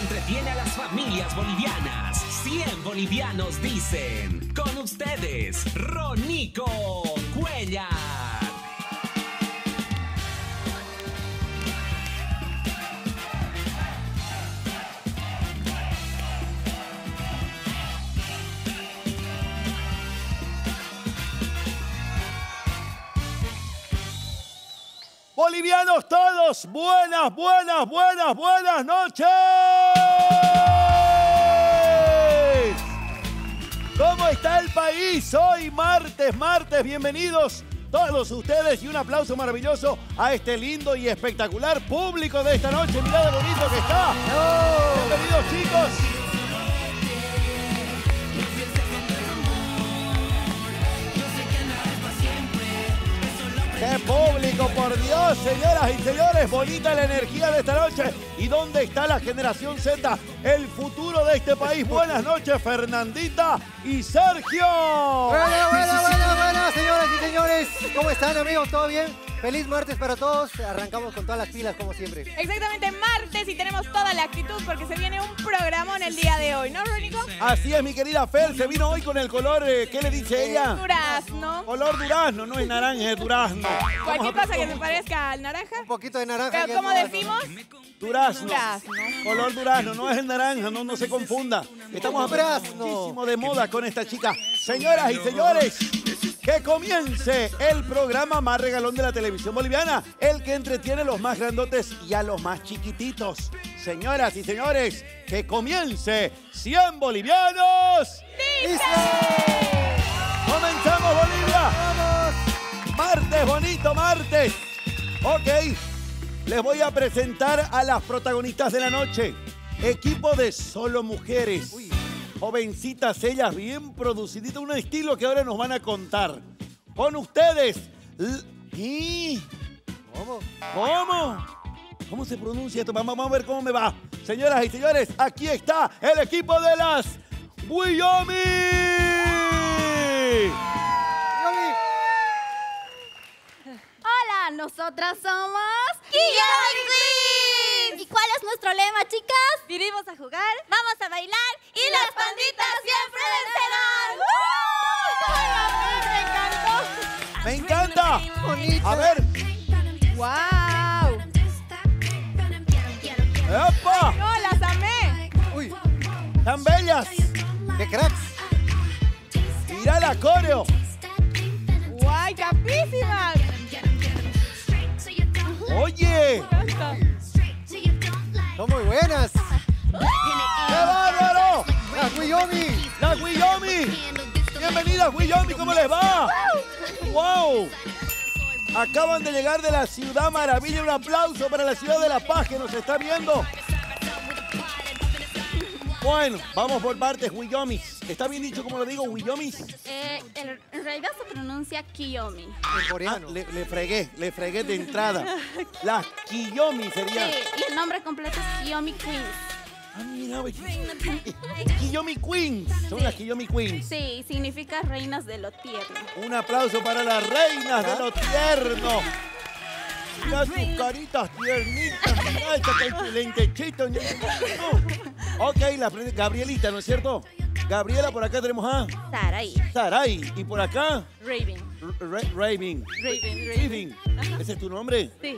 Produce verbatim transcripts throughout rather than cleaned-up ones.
entretiene a las familias bolivianas. cien bolivianos dicen. Con ustedes, Ronico Cuellas. Bolivianos todos, buenas, buenas, buenas, buenas noches. ¿Cómo está el país? Hoy martes, martes, bienvenidos todos ustedes y un aplauso maravilloso a este lindo y espectacular público de esta noche. Mirá lo bonito que está. Bienvenidos, chicos. ¡Qué público, por Dios! Señoras y señores, bonita la energía de esta noche. ¿Y dónde está la generación Z? El futuro de este país. Buenas noches, Fernandita y Sergio. Buenas, buenas, buenas, buenas, señoras y señores. ¿Cómo están, amigos? ¿Todo bien? Feliz martes para todos. Arrancamos con todas las pilas, como siempre. Exactamente, martes y tenemos toda la actitud porque se viene un programón el día de hoy, ¿no, Ronico? Así es, mi querida Fer. Se vino hoy con el color, eh, ¿qué le dice ella? Durazno. Color durazno, no es naranja, es durazno. Cualquier cosa que se parezca al naranja. Un poquito de naranja. Pero ¿cómo decimos? Durazno. Durazno. Color durazno, no es el naranja, no, no se confunda. Estamos hablando muchísimo de moda con esta chica. Señoras y señores, que comience el programa más regalón de la televisión boliviana, el que entretiene a los más grandotes y a los más chiquititos. Señoras y señores, que comience cien bolivianos. ¡Dicen! ¡Comenzamos, Bolivia! ¡Vamos! Martes, bonito martes. Ok, les voy a presentar a las protagonistas de la noche. Equipo de solo mujeres. Uy. Jovencitas, ellas bien produciditas, un estilo que ahora nos van a contar. Con ustedes. ¿Y? ¿Cómo? ¿Cómo? ¿Cómo se pronuncia esto? Vamos a ver cómo me va. Señoras y señores, aquí está el equipo de las Wyomi. Hola, nosotras somos Kiyomi Queens. ¿Y cuál es nuestro lema, chicas? Vinimos a jugar, vamos a bailar. Y las panditas siempre vencerán. ¡Uh! ¡Me encanta! ¡Me encanta! A ver. ¡Wow! ¡Epa! ¡No, las amé! ¡Uy! ¡Tan bellas! ¡Qué cracks! ¡Mirá la coreo! ¡Guay, capísimas! ¡Oye! ¡Son muy buenas! ¡Qué bárbaro! ¡Las Wyomi! ¡Las Wyomi! ¡Bienvenidas, Wyomi! ¿Cómo les va? ¡Wow! Acaban de llegar de la Ciudad Maravilla. Un aplauso para la Ciudad de La Paz que nos está viendo. Bueno, vamos por partes, Wyomi. ¿Está bien dicho como lo digo, Wyomi? Eh, en realidad se pronuncia Kiyomi. En coreano. Ah, le, le fregué, le fregué de entrada. Las Kiyomi serían. Sí, y el nombre completo es Kiyomi Queens. Ah, mira, Kiyomi Queens. Son sí. Las Kiyomi Queens. Sí, significa reinas de lo tierno. Un aplauso para las reinas ¿Ah? de lo tierno. Mira sus caritas tiernitas. Mira, está el lentechito. Ok, la Gabrielita, ¿no es cierto? Gabriela, por acá tenemos a... Sarai. Sarai. ¿Y por acá? Raven. Raven. Raven. ¿Ese es tu nombre? Sí.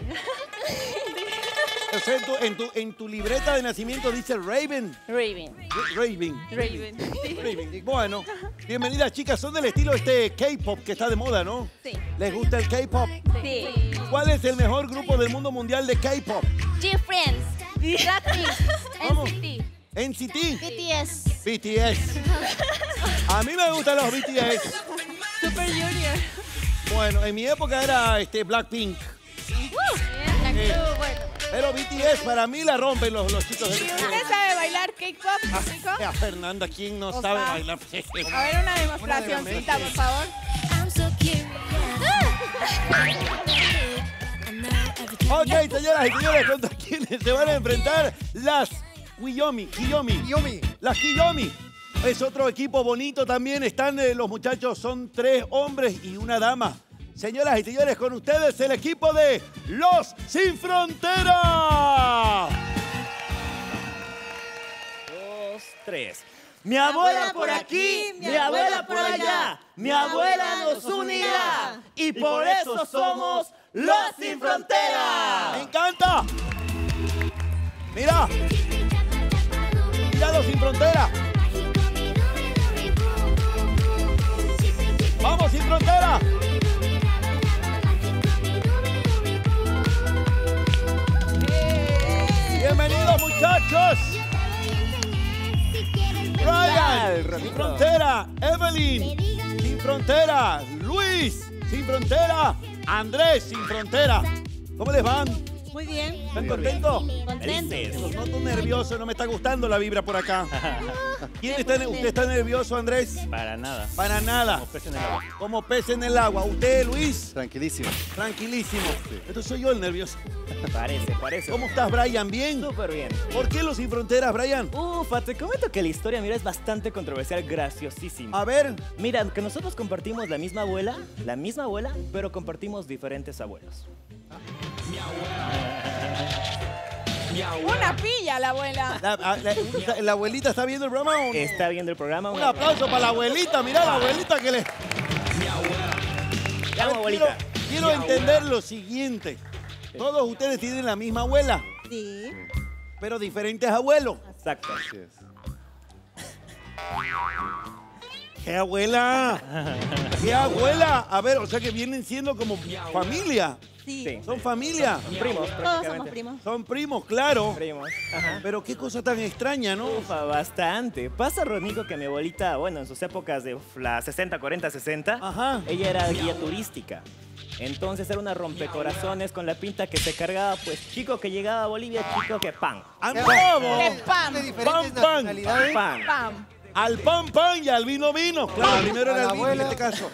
O sea, en, tu, en, tu, en tu libreta de nacimiento dice Raven. Raven. Raven. Raven. Raven. Bueno, bienvenidas, chicas. Son del estilo este K-pop que está de moda, ¿no? Sí. ¿Les gusta el K-pop? Sí. ¿Cuál es el mejor grupo del mundo mundial de K-pop? G-Friends. Blackpink. N C T. N C T. B T S. B T S. A mí me gustan los B T S. Super Junior. Bueno, en mi época era este Blackpink. Eh, pero B T S para mí la rompen los, los chicos. ¿Usted sabe bailar K-pop, chicos? Ah, Fernanda, ¿quién no o sabe sea. bailar? A ver, una demostracióncita, por favor. Ok, señoras y señores, ¿contra quiénes se van a enfrentar? Las Wyomi, Kiyomi. Kiyomi. Las Kiyomi. Es otro equipo bonito también. Están eh, los muchachos, son tres hombres y una dama. Señoras y señores, con ustedes el equipo de Los Sin Fronteras. tres. Mi abuela por aquí, mi abuela por allá, mi abuela nos unirá y por eso somos los Sin Fronteras. ¡Me encanta! ¡Mira! ¡Mira los Sin Fronteras! ¡Vamos, Sin Fronteras! ¡Bienvenidos, muchachos! Ryan, Sin Frontera, Evelyn, Sin Frontera, Luis, Sin Frontera, Andrés, Sin Frontera. ¿Cómo les van? Muy bien. ¿Están contentos? Contentos. No, estoy nervioso, no me está gustando la vibra por acá. ¿Quién está, ¿Usted está nervioso, Andrés? Para nada. Para nada. Como pez en el agua. Como pez en el agua. ¿Usted, Luis? Tranquilísimo. Tranquilísimo. Sí. Esto soy yo el nervioso. Parece, parece. ¿Cómo estás, Brian? ¿Bien? Súper bien. ¿Por qué los Sin Fronteras, Brian? Ufa, te comento que la historia, mira, es bastante controversial, graciosísima. A ver. Mira, que nosotros compartimos la misma abuela, la misma abuela, pero compartimos diferentes abuelos. Ah. Mi abuela. Mi abuela. Una pilla, la abuela. La, la, la, ¿La abuelita está viendo el programa o no? Está viendo el programa. Un aplauso para la abuelita, mirá la abuelita que le... Mi abuela. Ya, ver, abuelita. Quiero, quiero entender lo siguiente. Todos ustedes tienen la misma abuela. Sí. Pero diferentes abuelos. Exacto. Así es. ¡Qué abuela! ¡Qué abuela! A ver, o sea que vienen siendo como familia. Sí. sí. Son familia. Son, son primos. Todos somos primos. Son primos, claro. Primos. Ajá. Pero qué cosa tan extraña, ¿no? Ufa, bastante. Pasa, Ronico, que mi abuelita, bueno, en sus épocas de las sesenta, cuarenta, sesenta, ajá, ella era guía turística. Entonces era una rompecorazones con la pinta que se cargaba, pues chico que llegaba a Bolivia, chico que pan. ¡Al pan! De diferentes nacionalidades. ¡Pan, pan! ¡Pan! Al pan, pan y al vino, vino. Claro, primero era el vino en este caso.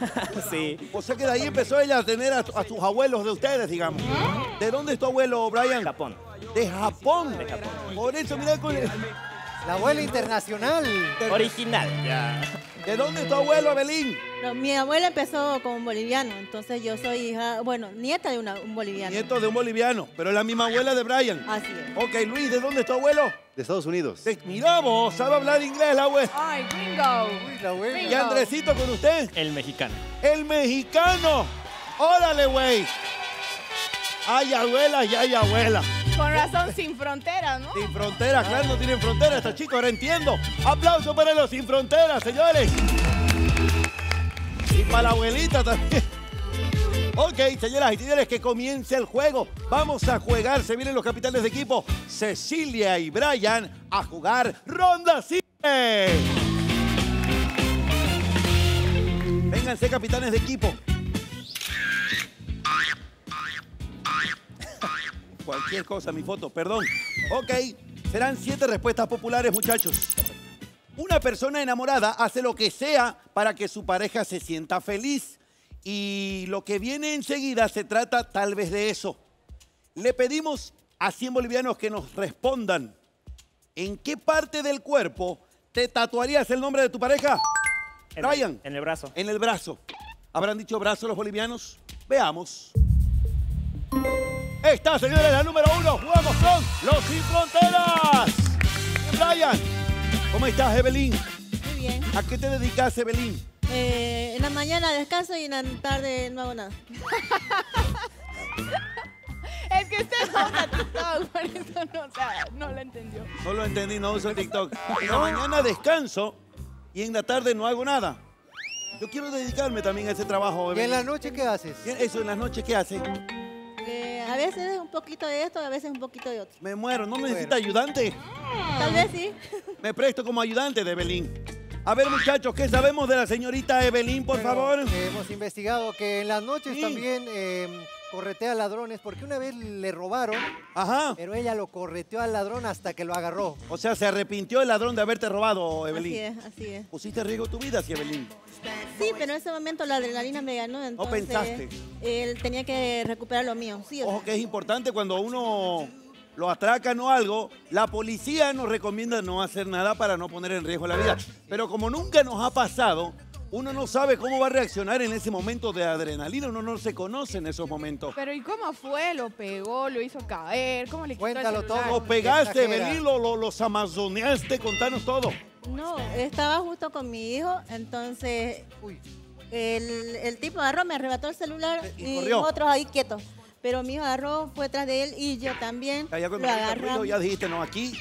Sí. O sea que de ahí empezó ella a tener a, a sus abuelos de ustedes, digamos. ¿De dónde es tu abuelo, Brian? Japón. ¿De Japón? De Japón. Por eso, mira con el... La abuela internacional. Original. Ya. ¿De dónde es tu abuelo, Abelín? No, mi abuela empezó con un boliviano, entonces yo soy hija, bueno, nieta de una, un boliviano. Nieto de un boliviano, pero es la misma abuela de Brian. Así es. Ok, Luis, ¿de dónde es tu abuelo? De Estados Unidos. Mira vos, sabe hablar inglés la abuela. Ay, gringo. ¿Y Andresito con usted? El mexicano. ¡El mexicano! ¡Órale, güey! ¡Ay, abuela, y ay, abuela! Con razón, sin fronteras, ¿no? Sin fronteras, claro, no tienen fronteras, estos chicos, ahora entiendo. Aplauso para los Sin Fronteras, señores. Y para la abuelita también. Ok, señoras y señores, que comience el juego. Vamos a jugar, se vienen los capitanes de equipo, Cecilia y Brian, a jugar Ronda Cine. Vénganse, capitanes de equipo. Cualquier cosa, mi foto, perdón. Ok, serán siete respuestas populares, muchachos. Una persona enamorada hace lo que sea para que su pareja se sienta feliz. Y lo que viene enseguida se trata tal vez de eso. Le pedimos a cien bolivianos que nos respondan. ¿En qué parte del cuerpo te tatuarías el nombre de tu pareja? En Brian. El, en el brazo. En el brazo. ¿Habrán dicho brazo los bolivianos? Veamos. Esta, señores, la número uno. Jugamos con los Sin Fronteras. Brian, ¿cómo estás, Evelyn? Muy bien. ¿A qué te dedicas, Evelyn? Eh, en la mañana descanso y en la tarde no hago nada. Es que usted no usa TikTok, por eso no, o sea, no lo entendió. No lo entendí, no uso TikTok. En la mañana descanso y en la tarde no hago nada. Yo quiero dedicarme también a ese trabajo, Evelyn. ¿Y en la noche qué haces? Eso, ¿en las noches qué haces? Eh, a veces es un poquito de esto, a veces un poquito de otro. Me muero, ¿no necesita ayudante? Tal vez sí. Me presto como ayudante de Evelyn. A ver, muchachos, ¿qué sabemos de la señorita Evelyn, por bueno, favor? Eh, hemos investigado que en las noches sí. también eh, corretea ladrones, porque una vez le robaron, ajá, pero ella lo correteó al ladrón hasta que lo agarró. O sea, se arrepintió el ladrón de haberte robado, Evelyn. Así es, así es. Pusiste en riesgo tu vida, sí, Evelyn. Sí, pero en ese momento la adrenalina me ganó, entonces... ¿No pensaste? Él tenía que recuperar lo mío, sí. Ojo, que es importante cuando uno... lo atracan o algo, la policía nos recomienda no hacer nada para no poner en riesgo la vida. Pero como nunca nos ha pasado, uno no sabe cómo va a reaccionar en ese momento de adrenalina, uno no se conoce en esos momentos. Pero ¿y cómo fue? ¿Lo pegó? ¿Lo hizo caer? ¿Cómo le quitó el celular? Cuéntalo todo. Lo pegaste, Evelyn, lo, lo, los amazoneaste, contanos todo. No, estaba justo con mi hijo, entonces Uy. El, el tipo agarró, me arrebató el celular y, y otros ahí quietos. Pero mi hijo agarró, fue tras de él y yo también. Ya, ya lo agarramos. Ya dijiste, no, aquí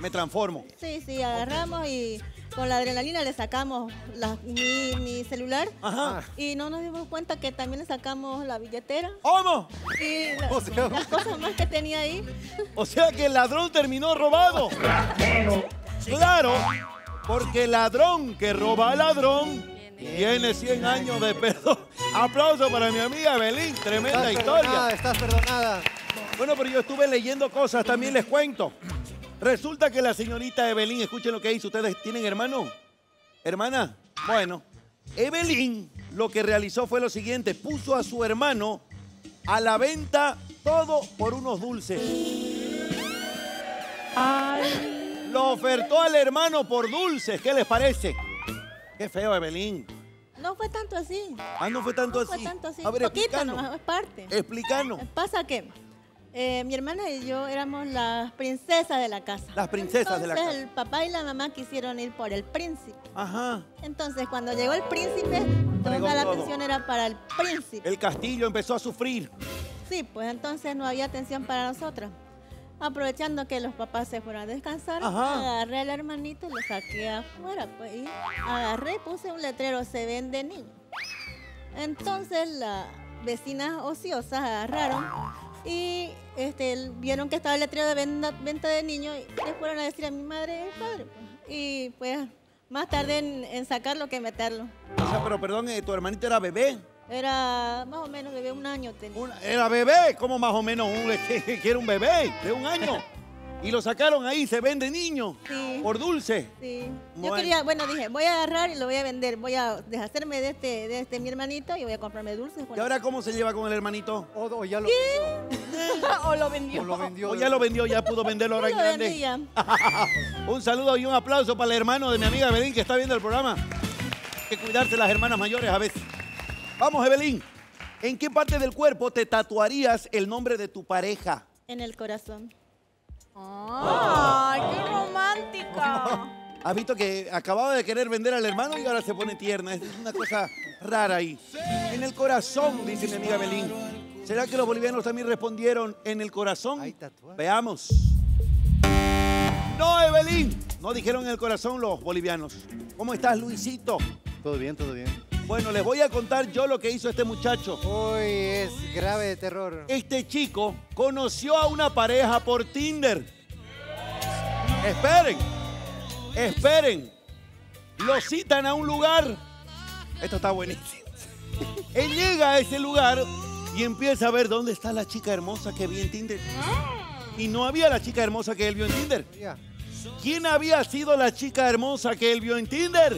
me transformo. Sí, sí, agarramos okay. y con la adrenalina le sacamos la, mi, mi celular. Ajá. Y no nos dimos cuenta que también le sacamos la billetera. ¿Cómo? Y la, o sea, las cosas más que tenía ahí. O sea que el ladrón terminó robado. Claro, porque el ladrón que roba al ladrón tiene cien años de perdón. Aplauso para mi amiga Belín, tremenda estás historia. Perdonada, estás perdonada. Bueno, pero yo estuve leyendo cosas, también les cuento. Resulta que la señorita Evelyn, escuchen lo que hizo. ¿Ustedes tienen hermano? ¿Hermana? Bueno, Evelyn lo que realizó fue lo siguiente. Puso a su hermano a la venta todo por unos dulces. Ay. Lo ofertó al hermano por dulces. ¿Qué les parece? Qué feo, Evelyn. No fue tanto así. Ah, no fue tanto así. No fue tanto así. A ver, explícanos. Poquito, no, es parte. Explícanos. Pasa que eh, mi hermana y yo éramos las princesas de la casa. Las princesas Entonces, de la casa. Entonces el papá y la mamá quisieron ir por el príncipe. Ajá. Entonces cuando llegó el príncipe, toda Pregó la todo. atención era para el príncipe. El castillo empezó a sufrir. Sí, pues entonces no había atención para nosotros. Aprovechando que los papás se fueron a descansar, Ajá. agarré al hermanito y lo saqué afuera. Pues, y agarré y puse un letrero, se vende niño. Entonces las vecinas ociosas agarraron y este, vieron que estaba el letrero de venda, venta de niño y le fueron a decir a mi madre y a mi padre. Pues, y pues más tarde en, en sacarlo que meterlo. O sea, pero perdón, ¿tu hermanito era bebé? Era más o menos bebé, un año tenía. Una, ¿Era bebé? ¿Cómo más o menos? Un, que, que era un bebé de un año. Y lo sacaron ahí, se vende niño. Sí. Por dulce. Sí. Bueno. Yo quería, bueno, dije, voy a agarrar y lo voy a vender. Voy a deshacerme de este, de este mi hermanito y voy a comprarme dulces. ¿Y ahora cómo se lleva con el hermanito? O, o ya lo ¿Qué? vendió. o lo vendió. O lo vendió. O ya lo vendió, ya pudo venderlo ahora en grande. Un saludo y un aplauso para el hermano de mi amiga Belín que está viendo el programa. Hay que cuidarse las hermanas mayores a veces. Vamos, Evelyn, ¿en qué parte del cuerpo te tatuarías el nombre de tu pareja? En el corazón. ¡Ay, oh, oh, qué romántica! ¿Has visto que acababa de querer vender al hermano y ahora se pone tierna? Es una cosa rara ahí. En el corazón, dice mi amiga Evelyn. ¿Será que los bolivianos también respondieron en el corazón? Hay tatuajes. Veamos. ¡No, Evelyn! No dijeron en el corazón los bolivianos. ¿Cómo estás, Luisito? Todo bien, todo bien. Bueno, les voy a contar yo lo que hizo este muchacho. Uy, es grave de terror. Este chico conoció a una pareja por Tinder. Esperen, esperen. Lo citan a un lugar. Esto está buenísimo. Él llega a ese lugar y empieza a ver dónde está la chica hermosa que vi en Tinder. Y no había la chica hermosa que él vio en Tinder. ¿Quién había sido la chica hermosa que él vio en Tinder?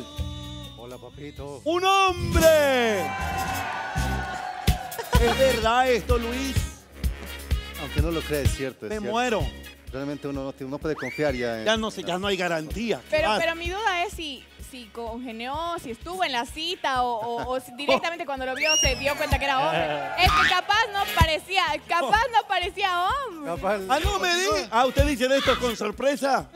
Papito. ¡Un hombre! ¿Es verdad esto, Luis? Aunque no lo crees, es cierto. Es Me cierto. muero. Realmente uno no puede confiar ya. En... Ya, no sé, ya no hay garantía. Pero, pero mi duda es si, si congenió, si estuvo en la cita o, o, o si directamente cuando lo vio se dio cuenta que era hombre. Es que capaz no parecía, capaz no parecía hombre. Capaz... Ah, no me di. Ah, ¿usted dice de esto con sorpresa?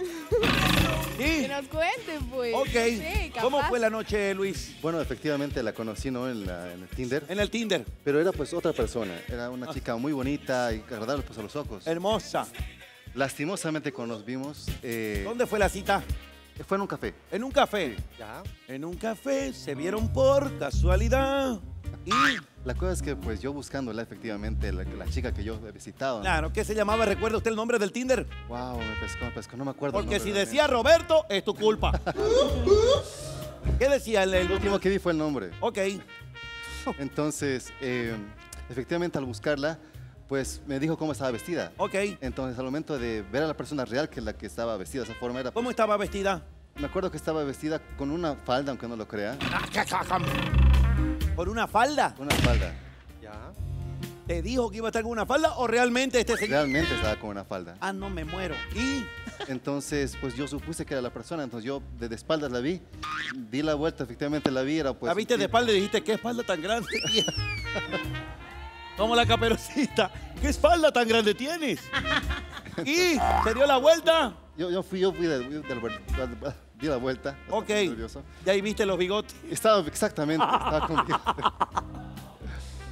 Sí. Que nos cuente, pues. Ok. Sí, ¿cómo fue la noche, Luis? Bueno, efectivamente la conocí, ¿no? En, la, en el Tinder. En el Tinder. Pero era pues otra persona. Era una ah. chica muy bonita y agradable pues a los ojos. Hermosa. Lastimosamente cuando nos vimos... Eh... ¿Dónde fue la cita? Fue en un café. ¿En un café? Sí. Ya. En un café se vieron por casualidad y... La cosa es que pues yo buscándola efectivamente, la, la chica que yo he visitado. ¿No? Claro, ¿qué se llamaba? ¿Recuerda usted el nombre del Tinder? Wow, me pescó, me pescó, no me acuerdo. Porque el nombre, si decía Roberto, es tu culpa. ¿Qué decía el, el, el último que vi fue el nombre? Ok. Entonces, eh, efectivamente al buscarla, pues me dijo cómo estaba vestida. Ok. Entonces al momento de ver a la persona real que la que estaba vestida de esa forma era... Pues, ¿cómo estaba vestida? Me acuerdo que estaba vestida con una falda, aunque no lo crea. ¿Por una falda? Una falda. Ya. ¿Te dijo que iba a estar con una falda o realmente este señor? Realmente estaba con una falda. Ah, no, me muero. ¿Y? Entonces, pues yo supuse que era la persona. Entonces yo de espaldas la vi, di la vuelta, efectivamente la vi. Era, pues, la viste de espaldas y dijiste, ¿qué espalda tan grande tienes? Como la caperucita. ¿Qué espalda tan grande tienes? ¿Y? ¿Se dio la vuelta? Yo, yo fui, yo fui del... De, de, de, de, de, di la vuelta. Ok. Nervioso. ¿Y ahí viste los bigotes? Estaba, exactamente, estaba con bigotes.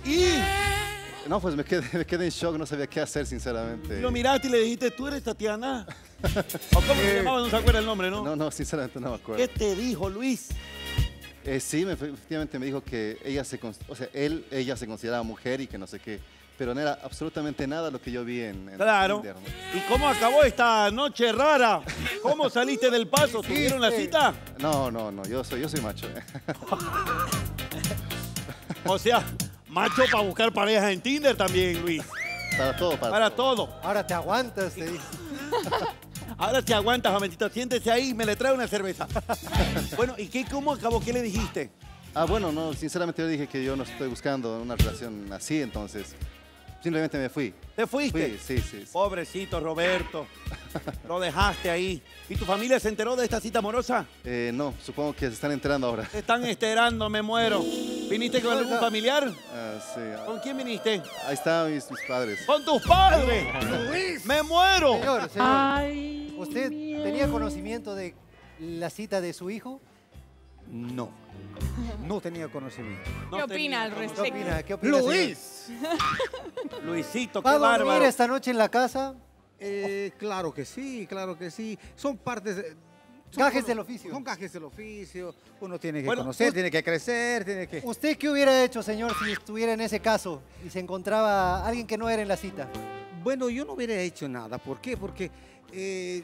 ¿Y? No, pues me quedé, me quedé en shock, no sabía qué hacer, sinceramente. Lo miraste y le dijiste, ¿tú eres Tatiana? ¿O cómo se llamaba? No se acuerda el nombre, ¿no? No, no, sinceramente no me acuerdo. ¿Qué te dijo, Luis? Eh, sí, me, efectivamente me dijo que ella se, o sea, él, ella se consideraba mujer y que no sé qué. Pero no era absolutamente nada lo que yo vi en, en claro. Tinder. ¿Y cómo acabó esta noche rara? ¿Cómo saliste del paso? ¿Tuvieron la cita? No, no, no. Yo soy, yo soy macho. ¿eh? O sea, macho para buscar parejas en Tinder también, Luis. Para todo, para, para todo. todo. Ahora te aguantas, te digo. Ahora te aguantas, Mametito. Siéntese ahí y me le trae una cerveza. Bueno, ¿y qué, cómo acabó? ¿Qué le dijiste? Ah, bueno, no, sinceramente yo dije que yo no estoy buscando una relación así, entonces... Simplemente me fui. ¿Te fuiste? Fui, sí, sí, sí. Pobrecito, Roberto. Lo dejaste ahí. ¿Y tu familia se enteró de esta cita amorosa? Eh, no, supongo que se están enterando ahora. Se están enterando, me muero. ¿Viniste con algún familiar? Ah, sí. Ah, ¿con quién viniste? Ahí están mis, mis padres. ¡Con tus padres! ¡Luis! ¡Me muero! Señor, señor. Ay, ¿usted mía. tenía conocimiento de la cita de su hijo? No. No tenía conocimiento. No ¿Qué opina al respecto? ¿Qué opina? ¿Qué opina, ¡Luis! Señor? Luisito, qué bárbaro. ¿Va a dormir esta noche en la casa? Eh, oh. Claro que sí, claro que sí. Son partes... Son cajes del oficio. Son cajes del oficio. Uno tiene que bueno, conocer, usted, tiene que crecer, tiene que... ¿Usted qué hubiera hecho, señor, si estuviera en ese caso y se encontraba alguien que no era en la cita? Bueno, yo no hubiera hecho nada. ¿Por qué? Porque eh,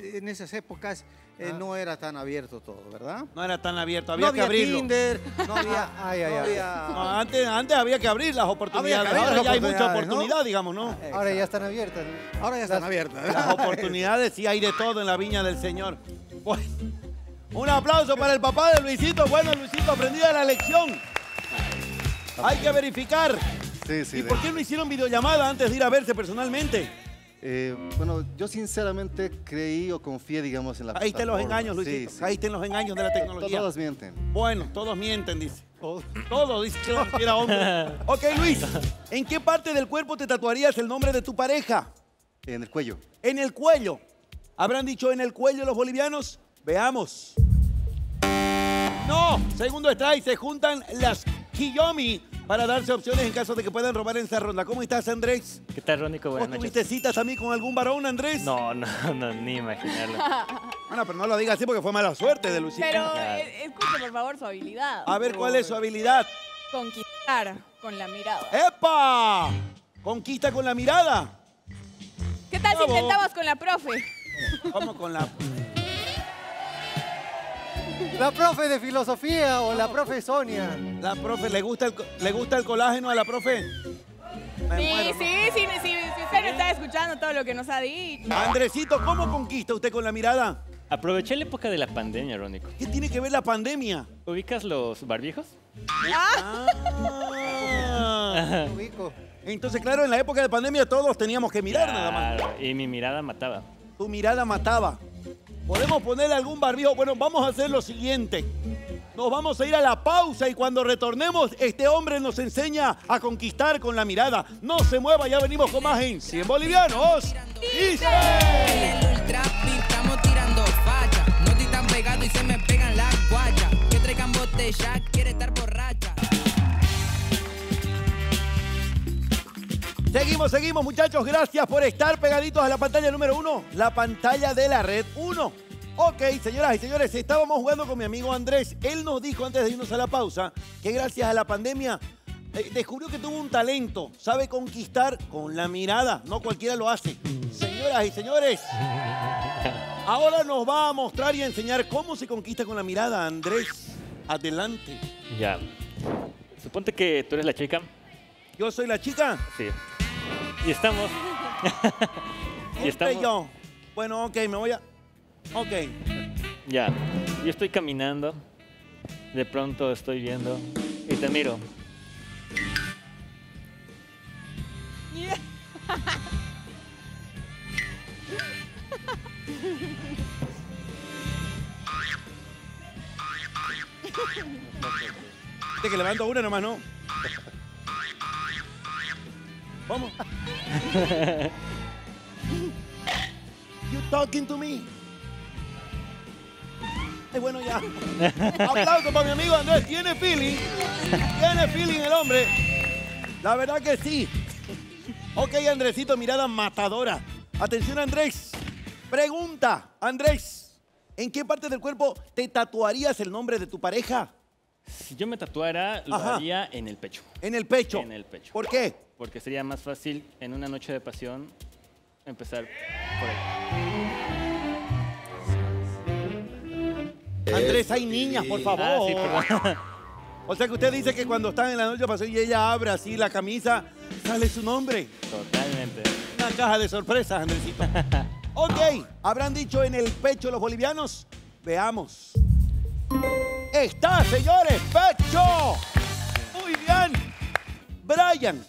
en esas épocas... Eh, ah. No era tan abierto todo, ¿verdad? No era tan abierto, había, no había que abrirlo. Tinder, no había... Ay, ay, no había... No, antes, antes había que abrir las oportunidades, ahora las ya oportunidades, hay mucha oportunidad, ¿no? digamos, ¿no? Ah, ahora ya están abiertas. ¿no? Ahora ya están las, abiertas. Las oportunidades sí hay de todo en la viña del Señor. Bueno, un aplauso para el papá de Luisito. Bueno, Luisito, aprendida la lección. Hay que verificar. Sí, sí. ¿Y de... por qué no hicieron videollamada antes de ir a verse personalmente? Eh, bueno, yo sinceramente creí o confié, digamos, en la Ahí están los engaños, Luisito. Sí, sí. Ahí están los engaños de la tecnología. Todos mienten. Bueno, todos mienten, dice. Todos, todos dice que no era hombre. Ok, Luis, ¿en qué parte del cuerpo te tatuarías el nombre de tu pareja? En el cuello. En el cuello. ¿Habrán dicho en el cuello los bolivianos? Veamos. No, segundo strike, se juntan las Kiyomi para darse opciones en caso de que puedan robar en esta ronda. ¿Cómo estás, Andrés? ¿Qué tal, Ronico? Buenas noches. ¿Tuviste citas también con algún varón, Andrés? No, no, no, ni imaginarlo. Bueno, pero no lo digas así porque fue mala suerte de Lucía. Pero claro. Escuche, por favor, su habilidad. A ver, ¿cuál es su habilidad? Conquistar con la mirada. ¡Epa! ¿Conquista con la mirada? ¿Qué tal Bravo. si intentabas con la profe? ¿Cómo con la...? La profe de filosofía o la profe Sonia. La profe, ¿le gusta el, le gusta el colágeno a la profe? Me sí, muero, sí, sí, sí, si usted no está escuchando todo lo que nos ha dicho. Andresito, ¿cómo conquista usted con la mirada? Aproveché la época de la pandemia, Ronico. ¿Qué tiene que ver la pandemia? ¿Ubicas los barbijos? Ah. Ah. Ubico. Entonces, claro, en la época de pandemia todos teníamos que mirar claro, nada más. Y mi mirada mataba. Tu mirada mataba. ¿Podemos ponerle algún barbijo? Bueno, vamos a hacer lo siguiente. Nos vamos a ir a la pausa y cuando retornemos, este hombre nos enseña a conquistar con la mirada. No se mueva, ya venimos con más en cien Bolivianos Dicen. Estamos tirando falla. No estoy tan pegado y se me pegan las guayas. Que traigan botella, quiere estar borracha. Seguimos, seguimos, muchachos. Gracias por estar pegaditos a la pantalla número uno. La pantalla de la Red Uno. Ok, señoras y señores, estábamos jugando con mi amigo Andrés. Él nos dijo antes de irnos a la pausa que gracias a la pandemia eh, descubrió que tuvo un talento. Sabe conquistar con la mirada. No cualquiera lo hace. Señoras y señores, ahora nos va a mostrar y a enseñar cómo se conquista con la mirada. Andrés, adelante. Ya. Suponte que tú eres la chica. ¿Yo soy la chica? Sí. Y estamos. y estamos. Yo. Bueno, ok, me voy a. Ok. Ya. Yo estoy caminando. De pronto estoy viendo. Y te miro. Yeah. Te que levanto una nomás, ¿no? Vamos. You talking to me? bastante bueno ya. Aplauso para mi amigo Andrés. Tiene feeling. Tiene feeling el hombre. La verdad que sí. Ok, Andresito, mirada matadora. Atención, Andrés. Pregunta, Andrés. ¿En qué parte del cuerpo te tatuarías el nombre de tu pareja? Si yo me tatuara, lo Ajá. haría en el pecho. ¿En el pecho? En el pecho. ¿Por qué? Porque sería más fácil en una noche de pasión empezar por ahí. Es... Andrés, hay niñas, por favor. Ah, sí, perdón. O sea que usted dice que cuando están en la noche de pasión y ella abre así la camisa, sale su nombre. Totalmente. Una caja de sorpresas, Andresito. Ok, ¿habrán dicho en el pecho los bolivianos? Veamos. Está, señores, pecho. Muy bien. Brian,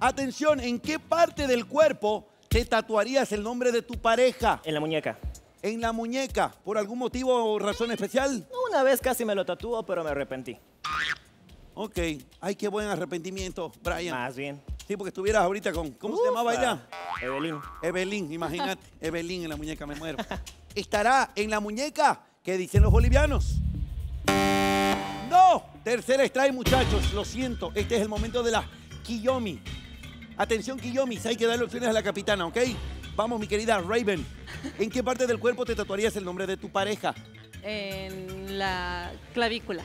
atención, ¿en qué parte del cuerpo te tatuarías el nombre de tu pareja? En la muñeca. En la muñeca, ¿por algún motivo o razón especial? Una vez casi me lo tatuó, pero me arrepentí. Ok, ay, qué buen arrepentimiento, Brian. Más bien. Sí, porque estuvieras ahorita con, ¿cómo Ufa. se llamaba ella? Evelyn. Evelyn, imagínate, Evelyn en la muñeca, me muero. ¿Estará en la muñeca? ¿Qué dicen los bolivianos? ¡No! Tercera strike, muchachos. Lo siento. Este es el momento de la Kiyomi. Atención, Kiyomi. Si hay que darle opciones a la capitana, ¿ok? Vamos, mi querida Raven. ¿En qué parte del cuerpo te tatuarías el nombre de tu pareja? En la clavícula.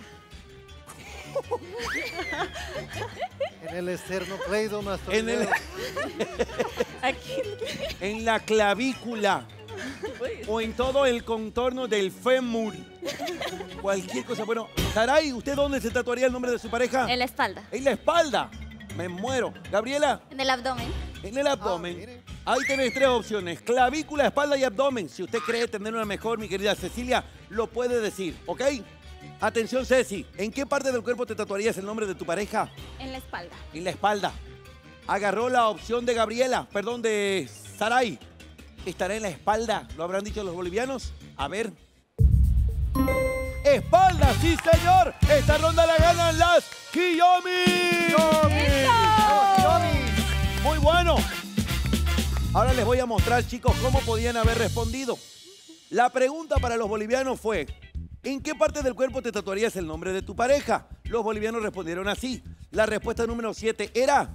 En el esternocleidomastoideo. En el... Aquí. En la clavícula. O en todo el contorno del fémur. Cualquier cosa. Bueno, Saray, ¿usted dónde se tatuaría el nombre de su pareja? En la espalda. ¿En la espalda? Me muero. ¿Gabriela? En el abdomen. En el abdomen. Oh, ahí tenés tres opciones. Clavícula, espalda y abdomen. Si usted cree tener una mejor, mi querida Cecilia, lo puede decir, ¿ok? Atención, Ceci. ¿En qué parte del cuerpo te tatuarías el nombre de tu pareja? En la espalda. En la espalda. Agarró la opción de Gabriela, perdón, de Saray. Estará en la espalda. ¿Lo habrán dicho los bolivianos? A ver. ¡Espalda! ¡Sí, señor! Esta ronda la ganan las Kiyomi. ¡Kiyomi! ¡Muy bueno! Ahora les voy a mostrar, chicos, cómo podían haber respondido. La pregunta para los bolivianos fue, ¿en qué parte del cuerpo te tatuarías el nombre de tu pareja? Los bolivianos respondieron así. La respuesta número siete era...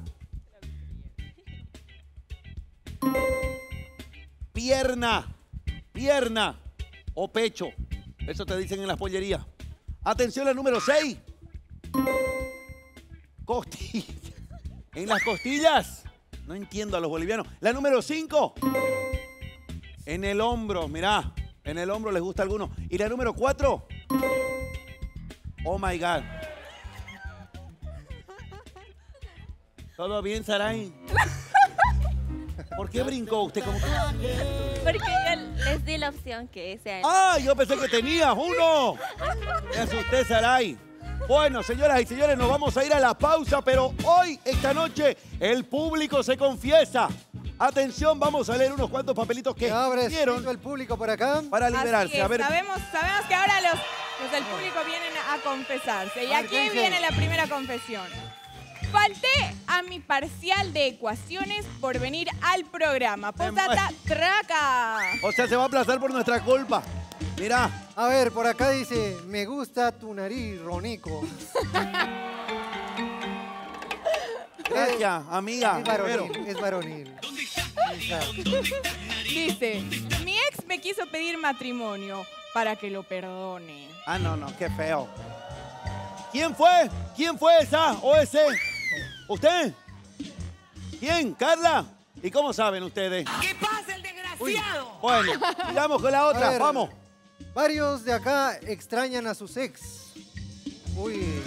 Pierna, pierna o pecho. Eso te dicen en las pollerías. Atención, la número seis. Costilla. En las costillas. No entiendo a los bolivianos. La número cinco. En el hombro, mirá. En el hombro les gusta a algunos. Y la número cuatro. Oh, my God. ¿Todo bien, Saray? ¿Por qué brincó usted como que? Porque yo les di la opción que sea. El... ¡Ah! Yo pensé que tenías uno. Me asusté, Saray. Bueno, señoras y señores, nos vamos a ir a la pausa, pero hoy, esta noche, el público se confiesa. Atención, vamos a leer unos cuantos papelitos que hicieron el público por acá para liberarse. A ver. Sabemos, sabemos que ahora los, los del público vienen a confesarse. Y aquí viene la primera confesión. Falté a mi parcial de ecuaciones por venir al programa. Postdata, traca. O sea, se va a aplazar por nuestra culpa. Mirá. A ver, por acá dice, me gusta tu nariz, Ronico. Gracias, amiga. Es varonil, es varonil. Dice, mi ex me quiso pedir matrimonio para que lo perdone. Ah, no, no, qué feo. ¿Quién fue? ¿Quién fue esa o ese? ¿Usted? ¿Quién? ¿Carla? ¿Y cómo saben ustedes? ¡Que pase el desgraciado! Uy. Bueno, sigamos con la otra, ver, vamos. Varios de acá extrañan a sus ex. Uy.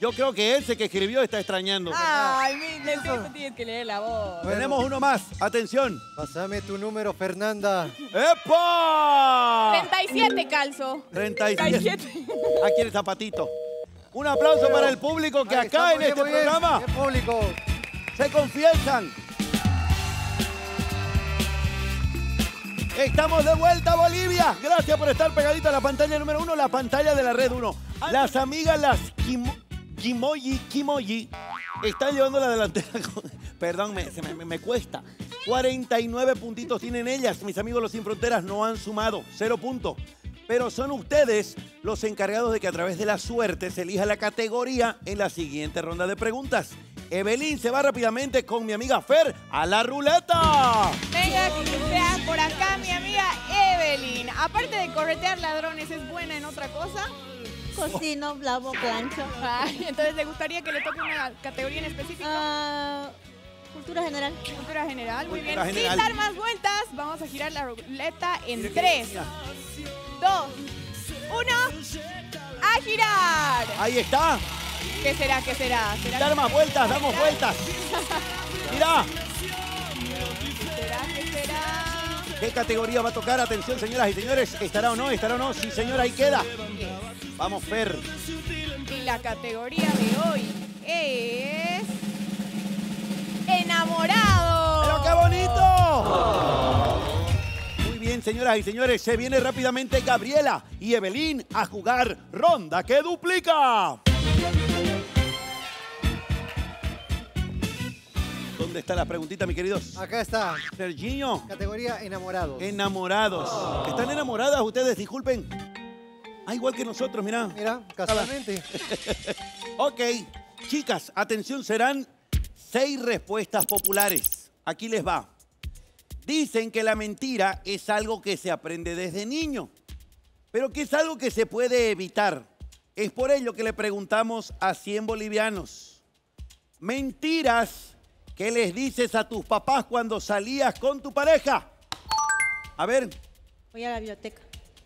Yo creo que ese que escribió está extrañando. Ay, mire, tú tienes que leer la voz. Bueno. Tenemos uno más, atención. Pásame tu número, Fernanda. ¡Epa! treinta y siete, calzo. treinta y siete. Aquí el zapatito. Un aplauso para el público que Ay, acá en este bien, programa el público. se confiesan. Estamos de vuelta a Bolivia. Gracias por estar pegadito a la pantalla número uno, la pantalla de la Red Uno. Las amigas, las Kimoji, Kimoji, está llevando la delantera. Con... Perdón, me, se me, me cuesta. cuarenta y nueve puntitos tienen ellas. Mis amigos Los Sin Fronteras no han sumado, cero puntos. Pero son ustedes los encargados de que a través de la suerte se elija la categoría en la siguiente ronda de preguntas. Evelyn se va rápidamente con mi amiga Fer a la ruleta. Venga, que sea por acá mi amiga Evelyn. Aparte de corretear ladrones, ¿es buena en otra cosa? Cocino, lavo, plancho. Ay, entonces, ¿le gustaría que le toque una categoría en específico? Uh, cultura general. Cultura general, muy cultura bien. General. Sin dar más vueltas, vamos a girar la ruleta en tres, dos, uno. ¡A girar! Ahí está. ¿Qué será? ¿Qué será? ¿Será dar más vueltas, será? Damos vueltas. Mirá. ¿Qué será? ¿Qué será? ¿Qué categoría va a tocar? Atención, señoras y señores. ¿Estará o no? ¿Estará o no? Sí, señora, ahí queda. Yes. Vamos, Fer. Y la categoría de hoy es... ¡Enamorado! ¡Pero qué bonito! Oh. Muy bien, señoras y señores. Se viene rápidamente Gabriela y Evelyn a jugar Ronda que Duplica. ¿Dónde está la preguntita, mis queridos? Acá está. Serginho. Categoría enamorados. Enamorados. Oh. ¿Están enamoradas ustedes? Disculpen. Ah, igual que nosotros, mirá. Mirá, casualmente. Ok. Chicas, atención, serán seis respuestas populares. Aquí les va. Dicen que la mentira es algo que se aprende desde niño, pero que es algo que se puede evitar. Es por ello que le preguntamos a cien bolivianos. Mentiras que les dices a tus papás cuando salías con tu pareja. A ver. Voy a la biblioteca.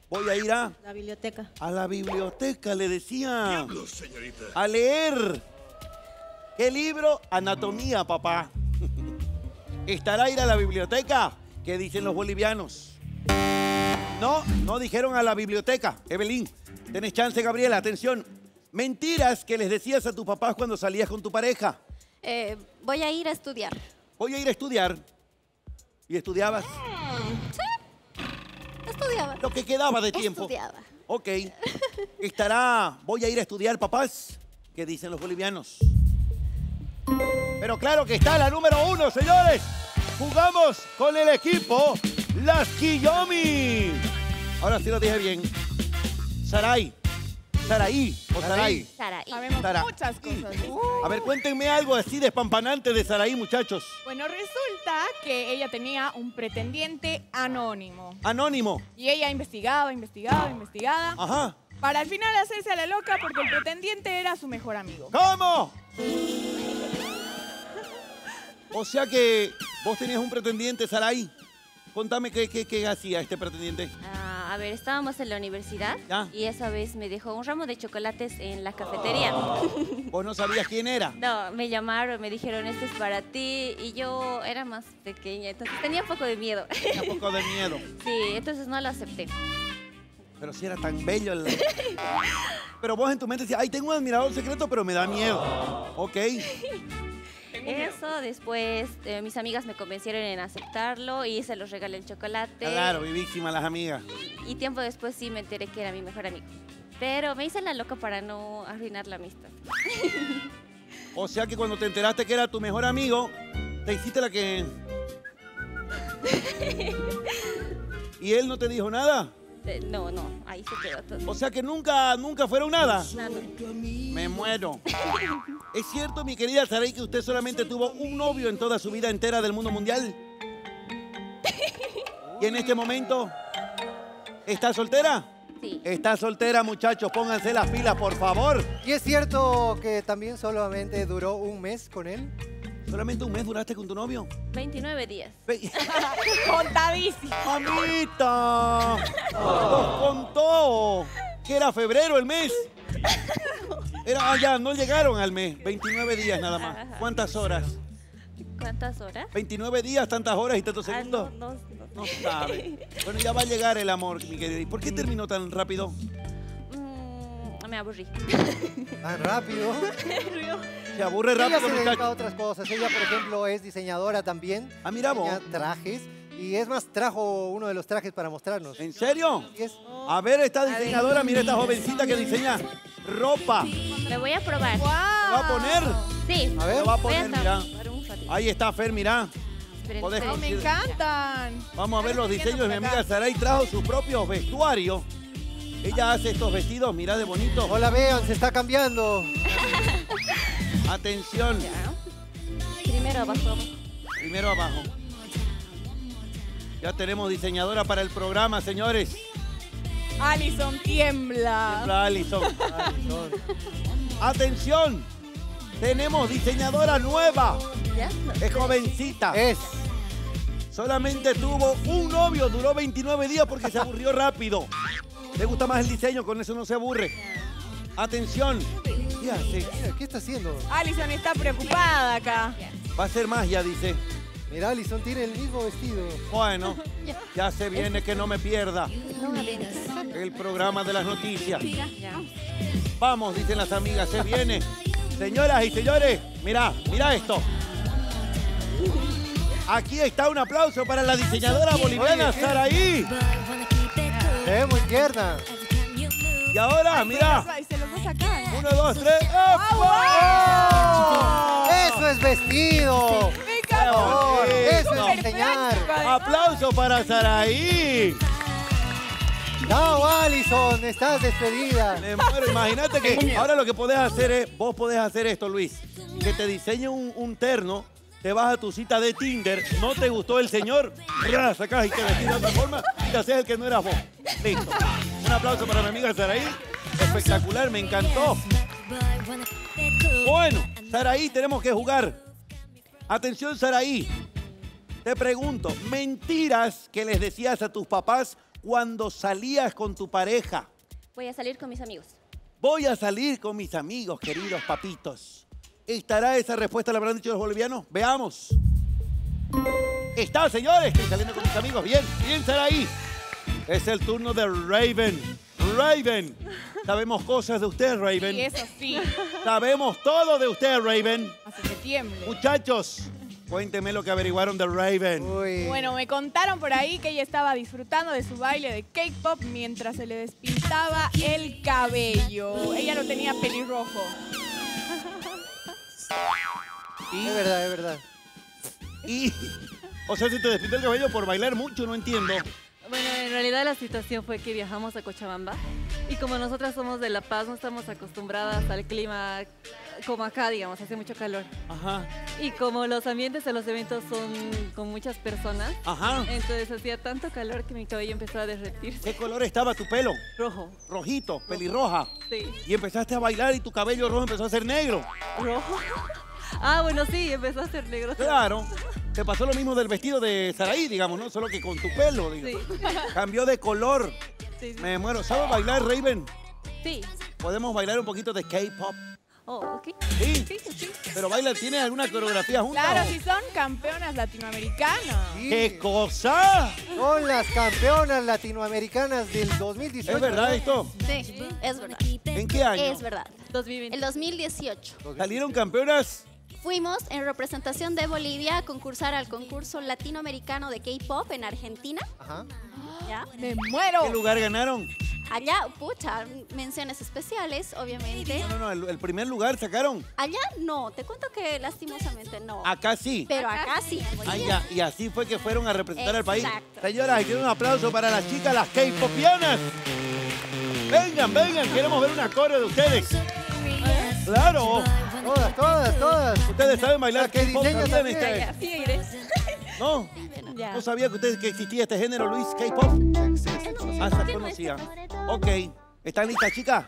Voy a ir a... La biblioteca. A la biblioteca, le decía. Diablos, señorita. A leer. ¿Qué libro? Anatomía, papá. ¿Estará ir a la biblioteca? ¿Qué dicen los bolivianos? No, no dijeron a la biblioteca. Evelyn, tenés chance, Gabriela. Atención. Mentiras que les decías a tus papás cuando salías con tu pareja. Eh, voy a ir a estudiar. Voy a ir a estudiar. ¿Y estudiabas? Sí. Estudiaba. Lo que quedaba de tiempo. Estudiaba. Ok. Estará... Voy a ir a estudiar, papás. ¿Qué dicen los bolivianos? Pero claro que está la número uno, señores. Jugamos con el equipo Las Kiyomi. Ahora sí lo dije bien. Sarai. Saraí o Sarai. Sarai. Sabemos Sarai. Muchas cosas. Uh. A ver, cuéntenme algo así despampanante de Sarai, muchachos. Bueno, resulta que ella tenía un pretendiente anónimo. Anónimo. Y ella investigaba, investigaba, investigaba. Ajá. Para al final hacerse a la loca porque el pretendiente era su mejor amigo. ¿Cómo? O sea que vos tenías un pretendiente, Sarai. Contame qué, qué, qué hacía este pretendiente. Ah. A ver, estábamos en la universidad ¿Ya? y esa vez me dejó un ramo de chocolates en la cafetería. ¿Vos no sabías quién era? No, me llamaron, me dijeron, esto es para ti. Y yo era más pequeña, entonces tenía un poco de miedo. Tenía un poco de miedo. Sí, entonces no lo acepté. Pero si era tan bello. El... Pero vos en tu mente decías, ay, tengo un admirador secreto, pero me da miedo. Ok. Eso, después eh, mis amigas me convencieron en aceptarlo y se los regalé el chocolate. Claro, vivísima las amigas. Y, y tiempo después sí me enteré que era mi mejor amigo. Pero me hice la loca para no arruinar la amistad. O sea que cuando te enteraste que era tu mejor amigo, te hiciste la que... ¿Y él no te dijo nada? Eh, no, no, ahí se quedó todo. O sea que nunca, nunca fueron nada. Nada. Me muero. ¿Es cierto, mi querida Sarai, que usted solamente tuvo un novio en toda su vida entera del mundo mundial? ¿Y en este momento está soltera? Sí. Está soltera, muchachos. Pónganse las pilas, por favor. ¿Y es cierto que también solamente duró un mes con él? ¿Solamente un mes duraste con tu novio? veintinueve días. Ve Contadísimo. ¡Mamita! Nos contó que era febrero el mes. Era, ah, ya, no llegaron al mes. veintinueve días nada más. Ajá. ¿Cuántas horas? ¿Cuántas horas? veintinueve días, tantas horas y tantos segundos. Ah, no, no, no. No sabe. Bueno, ya va a llegar el amor, mi querida. ¿Y por qué terminó tan rápido? Mm, me aburrí. ¿Tan rápido? Se aburre rápido. Ella se dedica a otras cosas. Ella, por ejemplo, es diseñadora también. Ah, mira vos. Diseña trajes. Y es más, trajo uno de los trajes para mostrarnos. ¿En serio? Yes. A ver, esta diseñadora, mira esta jovencita que diseña ropa. Me voy a probar. Wow. ¿Lo va a poner? Sí. A ver, lo va a poner, mira. Ahí está, Fer, mira. Podés ¡Oh, me encantan! Vamos a ver los diseños. Mi amiga Saray trajo su propio vestuario. Ella hace estos vestidos, mirá de bonito. Hola, vean, se está cambiando. Atención. Ya. Primero abajo. Primero abajo. Ya tenemos diseñadora para el programa, señores. Alison tiembla. Tiembla Alison. Alison. Atención. Tenemos diseñadora nueva. ¿Ya? Es jovencita. Es. Solamente tuvo un novio, duró veintinueve días porque se aburrió rápido. Le gusta más el diseño, con eso no se aburre. Atención. ¿Qué hace? ¿Qué está haciendo? Alison está preocupada acá. Va a ser magia, dice. Mira, Alison tiene el mismo vestido. Bueno, ya se viene que no me pierda el programa de las noticias. Vamos, dicen las amigas, se viene. Señoras y señores, mirá, mirá esto. Aquí está un aplauso para la diseñadora boliviana Saraí. ¡Eh, muy tierna! Y ahora, mirá. Uno, dos, tres. ¡Oh! ¡Eso es vestido! Favor, eso es diseñar. Aplauso para Saraí. No, Alison, estás despedida. Imagínate que ahora lo que podés hacer es, vos podés hacer esto, Luis, que te diseñe un, un terno, te vas a tu cita de Tinder, no te gustó el señor, ya sacás y te vestís de otra forma y te haces el que no eras vos. Listo. Un aplauso para mi amiga Saraí. Espectacular, me encantó. Bueno, Saraí, tenemos que jugar. Atención, Saraí, te pregunto, mentiras que les decías a tus papás cuando salías con tu pareja. Voy a salir con mis amigos. Voy a salir con mis amigos, queridos papitos. ¿Estará esa respuesta, la habrán dicho los bolivianos? Veamos. Está, señores, estoy saliendo con mis amigos. Bien, bien, Saraí. Es el turno de Raven. Raven, sabemos cosas de usted, Raven. Sí, eso sí. Sabemos todo de usted, Raven. Hace septiembre. Muchachos, cuéntenme lo que averiguaron de Raven. Uy. Bueno, me contaron por ahí que ella estaba disfrutando de su baile de K-pop mientras se le despintaba el cabello. Ella lo tenía pelirrojo. ¿Y? Es verdad, es verdad. ¿Y? O sea, si te despintó el cabello por bailar mucho, no entiendo. Bueno, en realidad la situación fue que viajamos a Cochabamba y como nosotras somos de La Paz, no estamos acostumbradas al clima como acá, digamos, hace mucho calor. Ajá. Y como los ambientes de los eventos son con muchas personas, ajá, entonces hacía tanto calor que mi cabello empezó a derretirse. ¿Qué color estaba tu pelo? Rojo. Rojito, pelirroja. Sí. Y empezaste a bailar y tu cabello rojo empezó a ser negro. ¿Rojo? Ah, bueno, sí, empezó a ser negro. Claro. Te pasó lo mismo del vestido de Saraí, digamos, ¿no? Solo que con tu pelo, digamos. Sí. Cambió de color. Sí, sí. Me muero. ¿Sabes bailar, Raven? Sí. ¿Podemos bailar un poquito de K-pop? Oh, ok. ¿Sí? Sí, sí. ¿Pero bailan? ¿Tienes alguna coreografía juntas? Claro, sí, si son campeonas latinoamericanas. Sí. ¿Qué cosa? Son las campeonas latinoamericanas del dos mil dieciocho. ¿Es verdad esto? Sí, sí, es verdad. ¿En qué año? Es verdad. dos mil veinte. El dos mil dieciocho. ¿Salieron campeonas? Fuimos en representación de Bolivia a concursar al concurso latinoamericano de K-pop en Argentina. Ajá. ¿Ya? ¡Me muero! ¿Qué lugar ganaron? Allá, pucha, menciones especiales, obviamente. No, no, no, el, el primer lugar sacaron. Allá no, te cuento que lastimosamente no. Acá sí. Pero acá, acá sí. Allá, y así fue que fueron a representar exacto al país. Señoras, quiero un aplauso para las chicas, las K-popianas. Vengan, vengan, queremos ver una coreo de ustedes. ¡Claro! Todas, todas, todas. ¿Ustedes saben bailar K-pop? Sí, ¿no? Ya. No sabía que ustedes que existía este género, Luis, K-pop. Hasta conocía. Ok. ¿Están listas, chicas?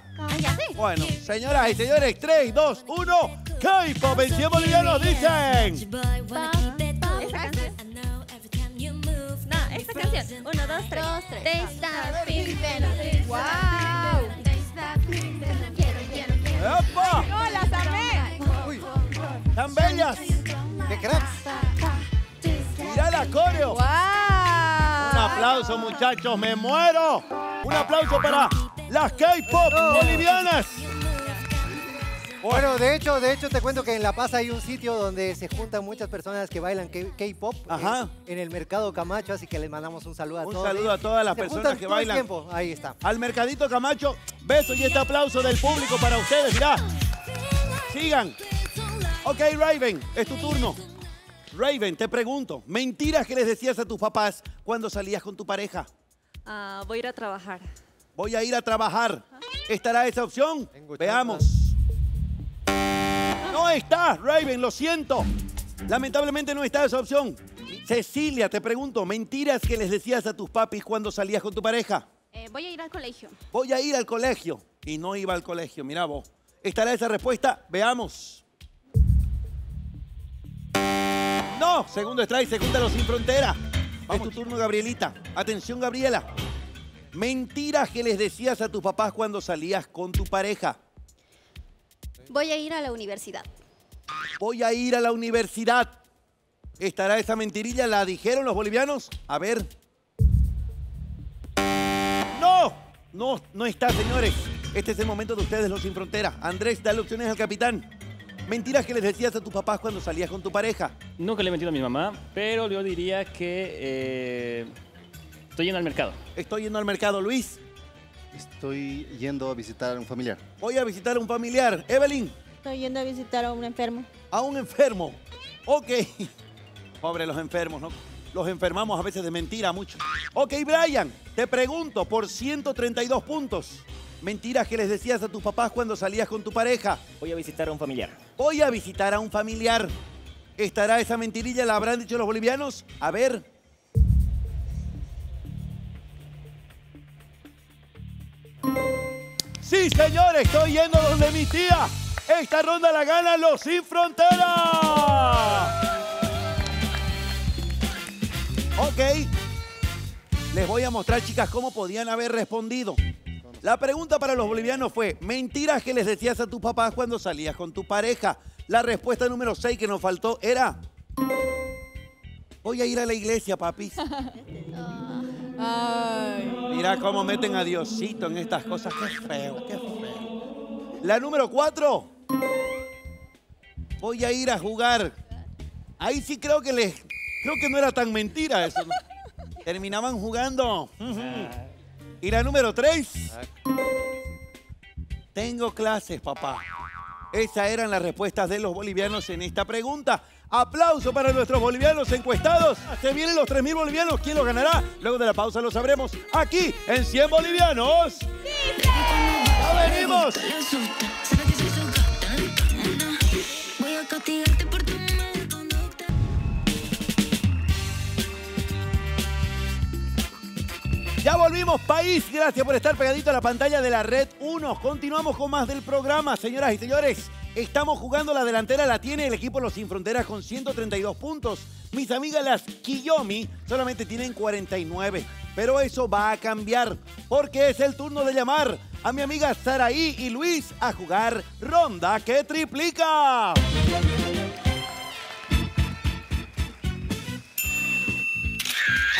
Bueno, señoras y señores, tres, dos, uno. K-pop en cien bolivianos dicen. No, esta canción. uno, dos, tres. tres. ¡Wow! ¡Epa! ¡No, las amé! Uy, ¡tan bellas! ¡Qué cracks! ¡Mirá la coreo! ¡Wow! Un aplauso, muchachos, me muero. Un aplauso para las K-pop bolivianas. Bueno, de hecho, de hecho te cuento que en La Paz hay un sitio donde se juntan muchas personas que bailan K-pop en el Mercado Camacho, así que les mandamos un saludo a todos. Un saludo a todas las personas que bailan. Tiempo. Ahí está. Al Mercadito Camacho, besos y este aplauso del público para ustedes, mirá. Sigan. Ok, Raven, es tu turno. Raven, te pregunto, ¿mentiras que les decías a tus papás cuando salías con tu pareja? Uh, voy a ir a trabajar. Voy a ir a trabajar. ¿Estará esa opción? Veamos. No está, Raven, lo siento. Lamentablemente no está esa opción. Cecilia, te pregunto, ¿mentiras que les decías a tus papis cuando salías con tu pareja? Eh, voy a ir al colegio. Voy a ir al colegio. Y no iba al colegio, mirá vos. ¿Estará esa respuesta? Veamos. No, segundo strike, Secúndalo Sin Frontera. Vamos. Es tu turno, Gabrielita. Atención, Gabriela. ¿Mentiras que les decías a tus papás cuando salías con tu pareja? Voy a ir a la universidad. Voy a ir a la universidad. ¿Estará esa mentirilla? ¿La dijeron los bolivianos? A ver. ¡No! No, no está, señores. Este es el momento de ustedes, los Sin Frontera. Andrés, dale opciones al capitán. ¿Mentiras que les decías a tus papás cuando salías con tu pareja? Nunca le he mentido a mi mamá, pero yo diría que eh, estoy yendo al mercado. Estoy yendo al mercado, Luis. Estoy yendo a visitar a un familiar. Voy a visitar a un familiar. Evelyn. Estoy yendo a visitar a un enfermo. A un enfermo. Ok. Pobre los enfermos, ¿no? Los enfermamos a veces de mentira mucho. Ok, Brian, te pregunto por ciento treinta y dos puntos. ¿Mentiras que les decías a tus papás cuando salías con tu pareja? Voy a visitar a un familiar. Voy a visitar a un familiar. ¿Estará esa mentirilla? ¿La habrán dicho los bolivianos? A ver. ¡Sí, señor! Estoy yendo donde mi tía. Esta ronda la ganan los Sin Frontera. Ok. Les voy a mostrar, chicas, cómo podían haber respondido. La pregunta para los bolivianos fue, ¿mentiras que les decías a tus papás cuando salías con tu pareja? La respuesta número seis que nos faltó era... Voy a ir a la iglesia, papis. Mira cómo meten a Diosito en estas cosas. Qué feo, qué feo. La número cuatro. Voy a ir a jugar. Ahí sí creo que les... Creo que no era tan mentira eso. Terminaban jugando. Uh-huh. Y la número tres. Tengo clases, papá. Esas eran las respuestas de los bolivianos en esta pregunta. Aplauso para nuestros bolivianos encuestados. Se vienen los tres mil bolivianos. ¿Quién los ganará? Luego de la pausa lo sabremos aquí en cien Bolivianos. ¡Sí, sí! ¡Ya venimos! Voy a castigarte por tu mala conducta. Ya volvimos, país. Gracias por estar pegadito a la pantalla de la Red uno. Continuamos con más del programa, señoras y señores. Estamos jugando, la delantera la tiene el equipo Los Sin Fronteras con ciento treinta y dos puntos. Mis amigas las Kiyomi solamente tienen cuarenta y nueve. Pero eso va a cambiar porque es el turno de llamar a mi amiga Saraí y Luis a jugar Ronda que Triplica.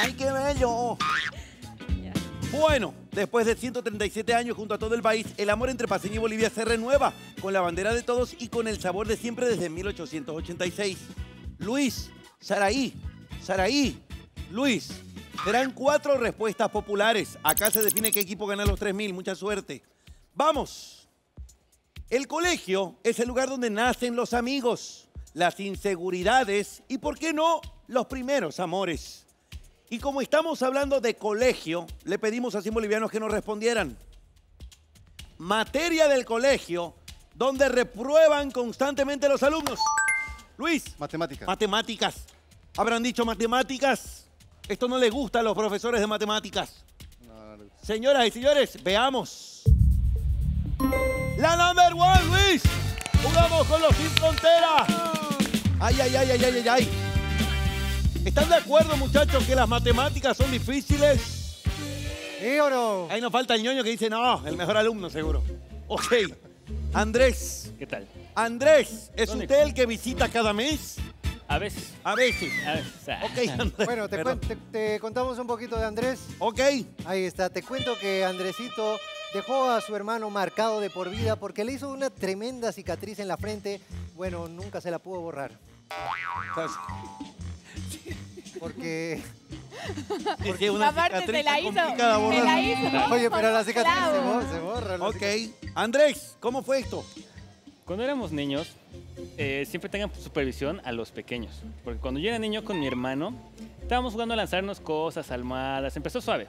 ¡Ay, qué bello! Bueno, después de ciento treinta y siete años junto a todo el país, el amor entre Paseña y Bolivia se renueva con la bandera de todos y con el sabor de siempre desde mil ochocientos ochenta y seis. Luis, Saraí, Saraí, Luis. Serán cuatro respuestas populares. Acá se define qué equipo gana los tres mil. Mucha suerte. ¡Vamos! El colegio es el lugar donde nacen los amigos, las inseguridades y, ¿por qué no?, los primeros amores. Y como estamos hablando de colegio, le pedimos a cien bolivianos que nos respondieran. Materia del colegio, donde reprueban constantemente los alumnos. Luis. Matemáticas. Matemáticas. Habrán dicho matemáticas. Esto no le gusta a los profesores de matemáticas. No, no. Señoras y señores, veamos. La number one, Luis. Jugamos con los Sin Frontera. Ay, ay, ay, ay, ay, ay, ay. ¿Están de acuerdo, muchachos, que las matemáticas son difíciles? ¿Sí o no? Ahí nos falta el ñoño que dice, no, el mejor alumno, seguro. Ok. Andrés. ¿Qué tal? Andrés, ¿es Ronico usted el que visita cada mes? A veces. A veces. A veces. Ok, Andrés. Bueno, te, te, te contamos un poquito de Andrés. Ok. Ahí está. Te cuento que Andresito dejó a su hermano marcado de por vida porque le hizo una tremenda cicatriz en la frente. Bueno, nunca se la pudo borrar. ¿Sabes? Porque, porque es una cicatriz se la hizo, complicada borrar. La hizo. Oye, pero la cicatriz claro. se borra. Se borra ok. Cicatriz. Andrés, ¿cómo fue esto? Cuando éramos niños, eh, siempre tengan supervisión a los pequeños. Porque cuando yo era niño con mi hermano, estábamos jugando a lanzarnos cosas, almohadas. Empezó suave.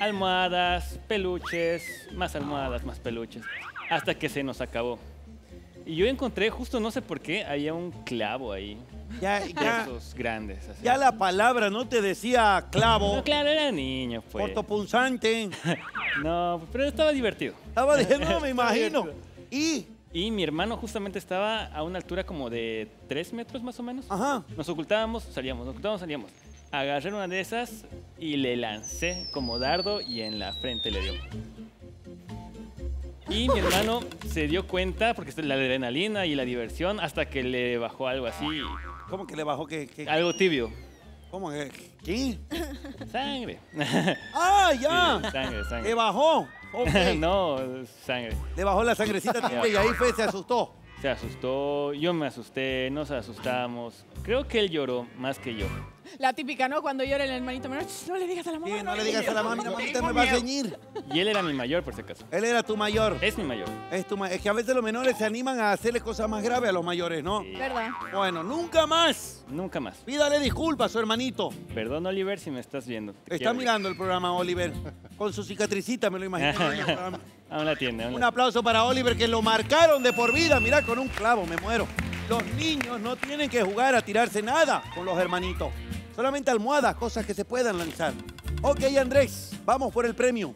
Almohadas, peluches, más almohadas, más peluches. Hasta que se nos acabó. Y yo encontré, justo no sé por qué, había un clavo ahí. Ya, ya. Esos grandes. Así. Ya la palabra no te decía clavo. No, claro, era niño, pues. Cortopunzante. No, pero estaba divertido. Estaba de... No, me imagino. Y... Y mi hermano justamente estaba a una altura como de tres metros más o menos. Ajá. Nos ocultábamos, salíamos, nos ocultábamos, salíamos. Agarré una de esas y le lancé como dardo y en la frente le dio. Y mi hermano se dio cuenta, porque la adrenalina y la diversión, hasta que le bajó algo así. ¿Cómo que le bajó qué? qué? Algo tibio. ¿Cómo que? ¿Qué? Sangre. ¡Ah, ya! Sí, sangre, sangre. ¿Le bajó? Okay. No, sangre. Le bajó la sangrecita tibia y ahí fue, se asustó. Se asustó, yo me asusté, nos asustamos. Creo que él lloró más que yo. La típica, ¿no? Cuando llora el hermanito menor, no le digas a la mamá. Sí, no, no le digas a la mamá, mi mamita me va a ceñir. Y él era mi mayor, por si acaso. Él era tu mayor. Es mi mayor. Es, tu ma es que a veces los menores se animan a hacerle cosas más graves a los mayores, ¿no? Sí. Verdad. Bueno, nunca más. Nunca más. Pídale disculpas a su hermanito. Perdón, Oliver, si me estás viendo. Te está mirando el programa, Oliver. Con su cicatricita, me lo imagino. Aún la tiene. Un aplauso para Oliver, que lo marcaron de por vida. Mirá, con un clavo, me muero. Los niños no tienen que jugar a tirarse nada con los hermanitos. Solamente almohadas, cosas que se puedan lanzar. Ok, Andrés, vamos por el premio.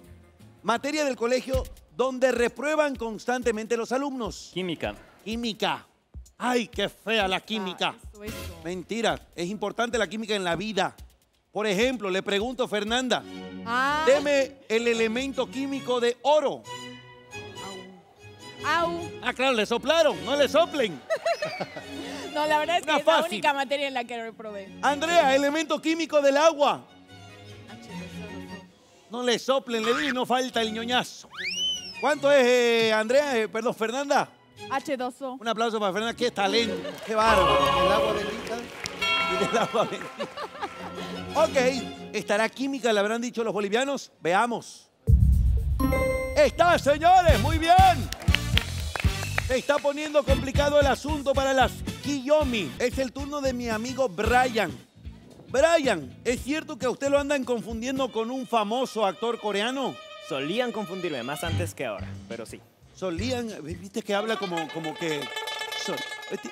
Materia del colegio donde reprueban constantemente los alumnos. Química. Química. Ay, qué fea la química. Ah, eso, eso. Mentira, es importante la química en la vida. Por ejemplo, le pregunto a Fernanda, ah. deme el elemento químico de oro. Au. Ah, claro, le soplaron, no le soplen. No, la verdad es que es la única materia en la que reprobé. Andrea, elemento químico del agua. No le soplen, le di, no falta el ñoñazo. ¿Cuánto es, eh, Andrea? Eh, perdón, Fernanda. hache dos o. Un aplauso para Fernanda, qué talento, qué bárbaro. El agua bendita y del agua bendita. Ok, ¿estará química, le habrán dicho los bolivianos? Veamos. ¡Está, señores! ¡Muy bien! Se está poniendo complicado el asunto para las Kiyomi. Es el turno de mi amigo Brian. Brian, ¿es cierto que a usted lo andan confundiendo con un famoso actor coreano? Solían confundirme, más antes que ahora, pero sí. Solían, viste que habla como, como que... Sol...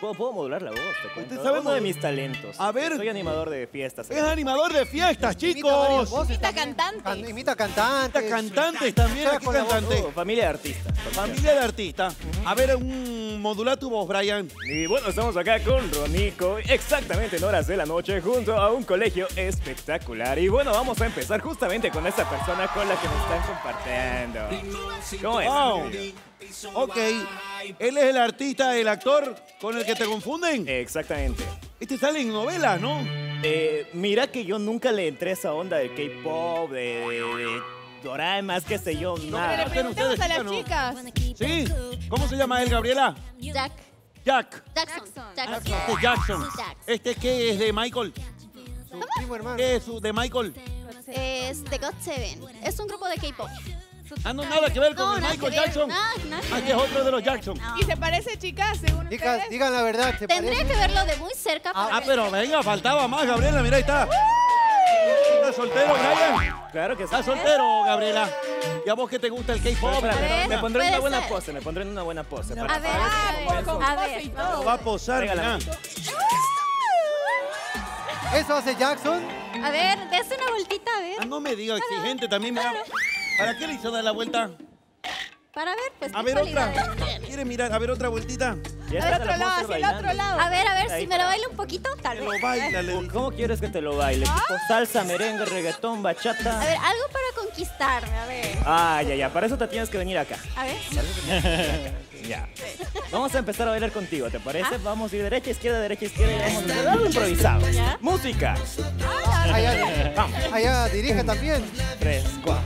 ¿Puedo, puedo modular la voz, te cuento. Usted sabe uno de mis talentos. A ver... Soy animador de fiestas. Es animador de fiestas, chicos. Imita cantante. Imita cantante. Cantantes también, aquí cantante. Oh, familia de artistas. Familia de artistas. A ver, un modula tu voz, Brian. Y bueno, estamos acá con Ronico, exactamente en horas de la noche, junto a un colegio espectacular. Y bueno, vamos a empezar justamente con esta persona con la que nos están compartiendo. ¿Cómo es? Oh. Ok, él es el artista, el actor con el que te confunden. Exactamente. Este sale en novelas, ¿no? Eh, mira que yo nunca le entré a esa onda del K-pop, de... de, de... doramas, qué sé yo, nada. Pero le preguntamos a las chicas. Sí. ¿Cómo se llama él, Gabriela? Jack. Jack. Jackson. Jackson. Este Jackson. ¿Este qué es de Michael? Su primo hermano. ¿Qué es su de Michael? Es de got seven. Es un grupo de K-pop. Ah, no, nada que ver con Michael Jackson. Ah, que es otro de los Jackson. Y se parece, chicas, según ustedes. Digan la verdad. Tendría que verlo de muy cerca. Ah, pero venga, faltaba más, Gabriela, mira, ahí está. ¿Estás soltero, Brian? Claro que sí. ¿Estás soltero, Gabriela? ¿Y a vos que te gusta el K-pop? Me pondré en una buena pose, me pondré en una buena pose. A ver, a ver. A ver. Va a posar, mira. ¿Eso hace Jackson? A ver, dése una vueltita, a ver. Ah, no me digas, exigente también me da. ¿Para qué le hizo dar la vuelta? Para ver, pues. A ver, otra. ¿Quiere mirar? A ver, otra vueltita. A ver, otro lado, hacia el otro lado. A ver, a ver, si me lo baila un poquito, tal vez. Te lo baila, le digo. ¿Cómo quieres que te lo baile? Tipo salsa, merengue, reggaetón, bachata. A ver, algo para conquistarme, a ver. Ah, ya, ya, para eso te tienes que venir acá. A ver. Ya. Vamos a empezar a bailar contigo, ¿te parece? Vamos a ir derecha, izquierda, derecha, izquierda. Vamos a darlo improvisado. Música. Allá, vamos. Allá dirige también. Tres, cuatro.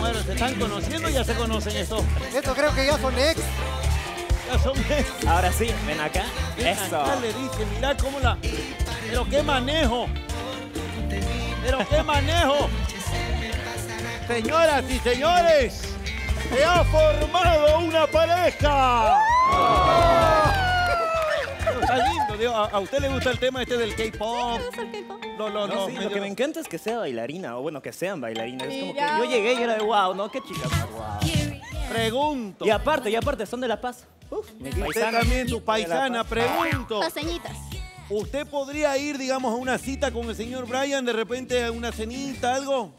Bueno, se están conociendo, ya se conocen esto. Esto creo que ya son ex. Ya son ex. Ahora sí, ven acá. Ven eso. Acá le dice, mirá cómo la... Pero qué manejo. Pero qué manejo. Señoras y señores, se ha formado una pareja. No, está lindo, digo, ¿a, ¿a usted le gusta el tema este del K-pop? Sí, me gusta el K-pop. No, no, no, no sí, lo que me encanta es que sea bailarina, o bueno, que sean bailarinas. Es como que yo llegué y era de wow, ¿no? Qué chicas más guau. Pregunto. Y aparte, y aparte, son de La Paz. Uf, mi paisana. Usted también, su paisana, pregunto. Paseñitas. ¿Usted podría ir, digamos, a una cita con el señor Brian, de repente a una cenita, algo?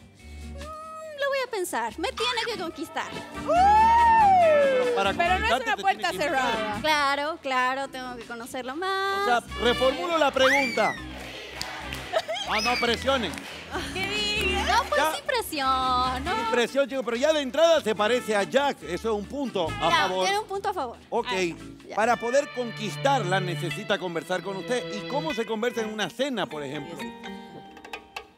Lo voy a pensar. Me tiene que conquistar. Para Pero no es una puerta cerrada. Claro, claro. Tengo que conocerlo más. O sea, reformulo la pregunta. Ah, no presionen. ¿Qué diga? No, pues sin presión, ¿no? Sin presión, chicos. Pero ya de entrada se parece a Jack. Eso es un punto a favor. Tiene un punto a favor. Ok. Para poder conquistarla necesita conversar con usted. ¿Y cómo se conversa en una cena, por ejemplo?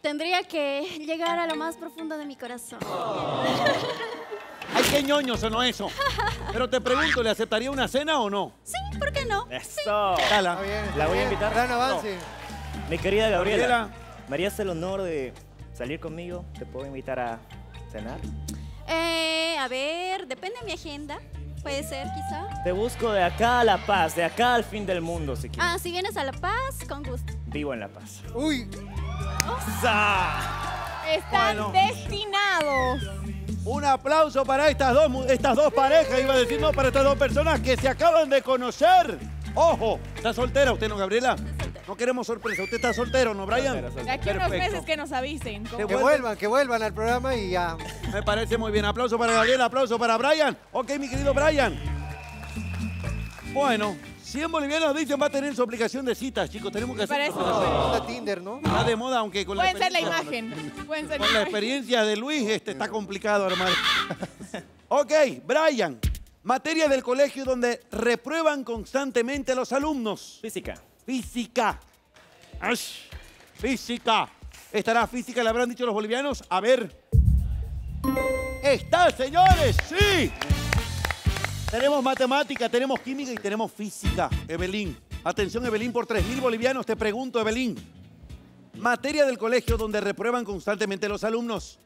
Tendría que llegar a lo más profundo de mi corazón. Oh. ¡Ay, qué ñoño sonó eso! Pero te pregunto, ¿le aceptaría una cena o no? Sí, ¿por qué no? ¡Eso! Sí. Está bien, la voy a invitar. Gran avance. No. Mi querida Gabriela, Gabriela, ¿me harías el honor de salir conmigo? ¿Te puedo invitar a cenar? Eh, a ver, depende de mi agenda. Puede ser, quizá. Te busco de acá a La Paz, de acá al fin del mundo, si quieres. Ah, si vienes a La Paz, con gusto. Vivo en La Paz. ¡Uy! Oh. Están bueno. destinados. Un aplauso para estas dos, estas dos parejas, iba a decir, no, para estas dos personas que se acaban de conocer. Ojo, ¿está soltera usted, no, Gabriela? No queremos sorpresa. ¿Usted está soltero, no, Brian? Soltera, soltera. De aquí unos meses que nos avisen. Que vuelvan, vuelvan, que vuelvan al programa y ya. Me parece muy bien. Aplauso para Gabriela, aplauso para Brian. Ok, mi querido Brian. Bueno. cien bolivianos dicen va a tener su aplicación de citas, chicos. Tenemos que hacer... Para eso no está Tinder, ¿no? Está de moda, aunque con la Pueden ser la imagen. Pueden ser la imagen. Con la experiencia de Luis, este está complicado, hermano. Ok, Brian. Materia del colegio donde reprueban constantemente a los alumnos. Física. Física. Ash. Física. ¿Estará física, le habrán dicho los bolivianos? A ver. ¡Está, señores! ¡Sí! Tenemos matemática, tenemos química y tenemos física, Evelyn. Atención, Evelyn, por tres mil bolivianos. Te pregunto, Evelyn. Materia del colegio donde reprueban constantemente los alumnos.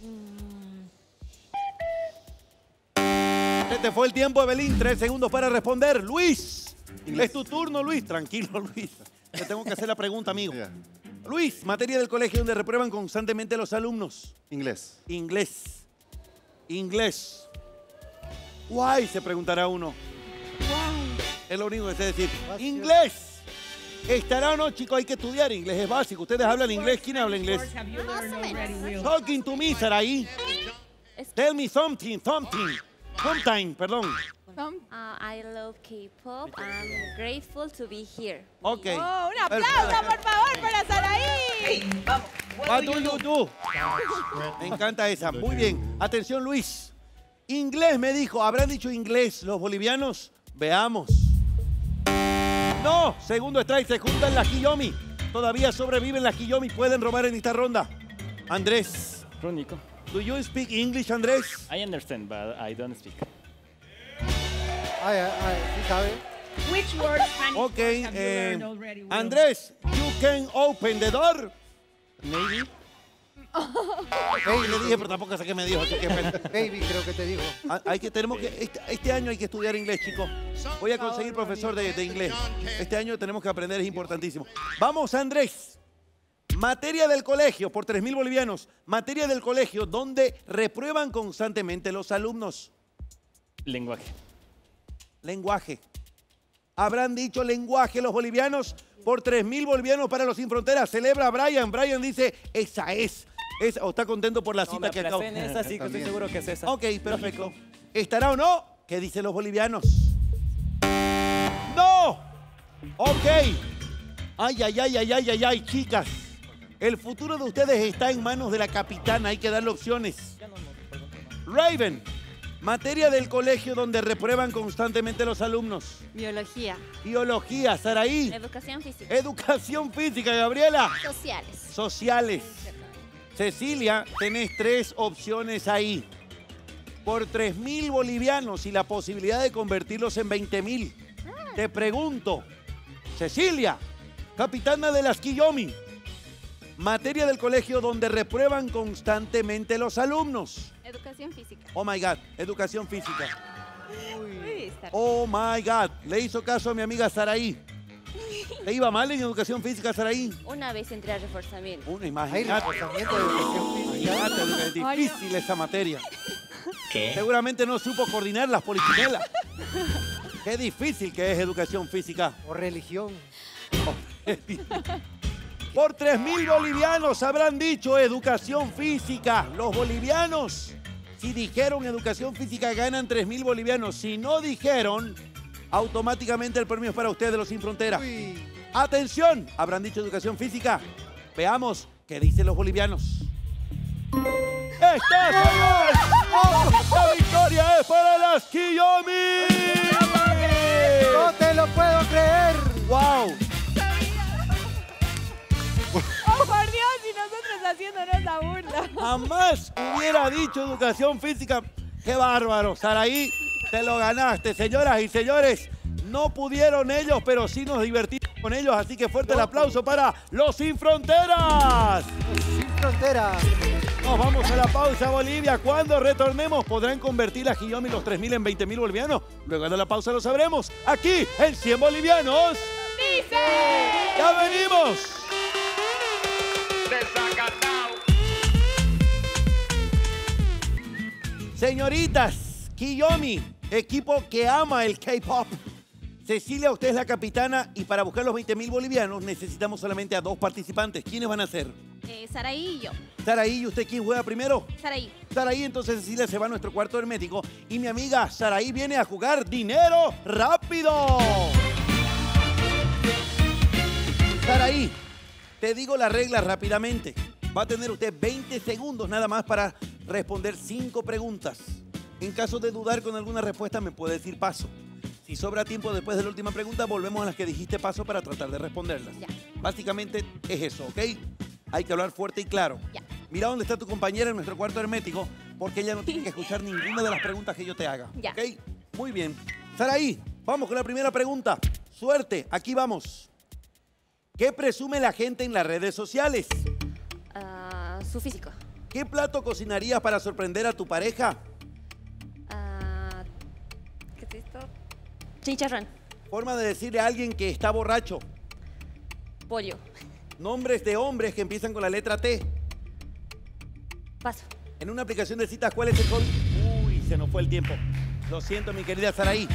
Mm. Se te fue el tiempo, Evelyn. Tres segundos para responder. Luis, es tu turno, Luis. Tranquilo, Luis. Yo tengo que hacer la pregunta, amigo. Yeah. Luis, materia del colegio donde reprueban constantemente los alumnos. Inglés. Inglés. Inglés. Guay, se preguntará uno. Guay. Es lo único que sé decir. Gracias. Inglés. ¿Estará o no, chicos? Hay que estudiar inglés, es básico. Ustedes hablan inglés. ¿Quién habla inglés? Talking to me, ¿será ahí? Tell me something, something. Sometime, perdón. Uh, I love K-pop. I'm grateful to be here. Ok. Oh, un aplauso, por favor, para Saraí. Vamos. What do you do? Me encanta esa. Muy bien. Atención, Luis. Inglés, me dijo. ¿Habrán dicho inglés los bolivianos? Veamos. ¡No! Segundo strike, se juntan las Kiyomi. Todavía sobreviven las Kiyomi. Pueden robar en esta ronda. Andrés. Ronico. ¿Do you speak English, Andrés? I understand, but I don't speak. I, I, ¿sí sabe? Which word Spanish Ok. Have eh, you learned already? Andrés, you can open the door? Maybe. Baby, le dije, pero tampoco sé qué me dijo. Baby, creo que te digo. Hay que, tenemos que, este, este año hay que estudiar inglés, chicos. Voy a conseguir profesor de, de inglés. Este año tenemos que aprender, es importantísimo. Vamos, Andrés. Materia del colegio, por tres mil bolivianos. Materia del colegio, donde reprueban constantemente los alumnos. Lenguaje. Lenguaje. ¿Habrán dicho lenguaje los bolivianos? Por tres mil bolivianos para los Sin Fronteras. Celebra a Brian. Brian dice, esa es. Es, o está contento por la cita no, que acabo. En esa, sí, que estoy seguro que es esa. Ok, perfecto. ¿Estará o no? ¿Qué dicen los bolivianos? ¡No! Ok. Ay, ay, ay, ay, ay, ay, ay, chicas. El futuro de ustedes está en manos de la capitana. Hay que darle opciones. Raven, materia del colegio donde reprueban constantemente los alumnos. Biología. Biología, Saraí. Educación física. Educación física, Gabriela. Sociales. Sociales. Cecilia, tenés tres opciones ahí. Por tres mil bolivianos y la posibilidad de convertirlos en veinte mil. Ah. Te pregunto, Cecilia, capitana de las Kiyomi, Materia del colegio donde reprueban constantemente los alumnos. Educación física. Oh my God, educación física. Uy. Oh my God, le hizo caso a mi amiga Saraí. ¿Le iba mal en educación física, Saraí? Una vez entré a reforzamiento. Una imagen. Hay reforzamiento de educación física. Es difícil. Ay, no. Esa materia. ¿Qué? Seguramente no supo coordinar las polichinelas. Qué difícil que es educación física. O religión. Por tres mil bolivianos habrán dicho educación física. Los bolivianos, si dijeron educación física, ganan tres mil bolivianos. Si no dijeron, automáticamente el premio es para ustedes, los Sin Fronteras. Uy. Atención, habrán dicho educación física. Veamos qué dicen los bolivianos. ¡Está, señores! ¡Oh! ¡La victoria es para las Kiyomi! ¡No te lo puedo creer! ¡Wow! ¡Oh, por Dios! Y nosotros haciéndonos la burla. Jamás hubiera dicho educación física. ¡Qué bárbaro! Saraí, te lo ganaste. Señoras y señores, no pudieron ellos, pero sí nos divertimos con ellos. Así que fuerte el aplauso para los Sin Fronteras. Los Sin Fronteras. Nos vamos a la pausa, Bolivia. Cuando retornemos, ¿podrán convertir a Kiyomi los tres mil en veinte mil bolivianos? Luego de la pausa lo sabremos. Aquí, en cien Bolivianos Dicen. ¡Ya venimos! Señoritas, Kiyomi, equipo que ama el K-pop. Cecilia, usted es la capitana y para buscar los veinte mil bolivianos necesitamos solamente a dos participantes. ¿Quiénes van a ser? Eh, Saraí y yo. Saraí, ¿y usted quién juega primero? Saraí. Saraí, entonces Cecilia se va a nuestro cuarto hermético y mi amiga Saraí viene a jugar Dinero Rápido. Saraí, te digo la regla rápidamente. Va a tener usted veinte segundos nada más para responder cinco preguntas. En caso de dudar con alguna respuesta, me puede decir paso. Si sobra tiempo después de la última pregunta, volvemos a las que dijiste paso para tratar de responderlas. Ya. Básicamente es eso, ¿ok? Hay que hablar fuerte y claro. Ya. Mira dónde está tu compañera en nuestro cuarto hermético, porque ella no tiene que escuchar ninguna de las preguntas que yo te haga. Ya. ¿Ok? Muy bien. Saraí, vamos con la primera pregunta. Suerte, aquí vamos. ¿Qué presume la gente en las redes sociales? Uh, su físico. ¿Qué plato cocinarías para sorprender a tu pareja? Uh, ¿Qué es esto? Chicharrón. Forma de decirle a alguien que está borracho. Pollo. Nombres de hombres que empiezan con la letra T. Paso. En una aplicación de citas, ¿cuál es el código? Uy, se nos fue el tiempo. Lo siento, mi querida Saraí.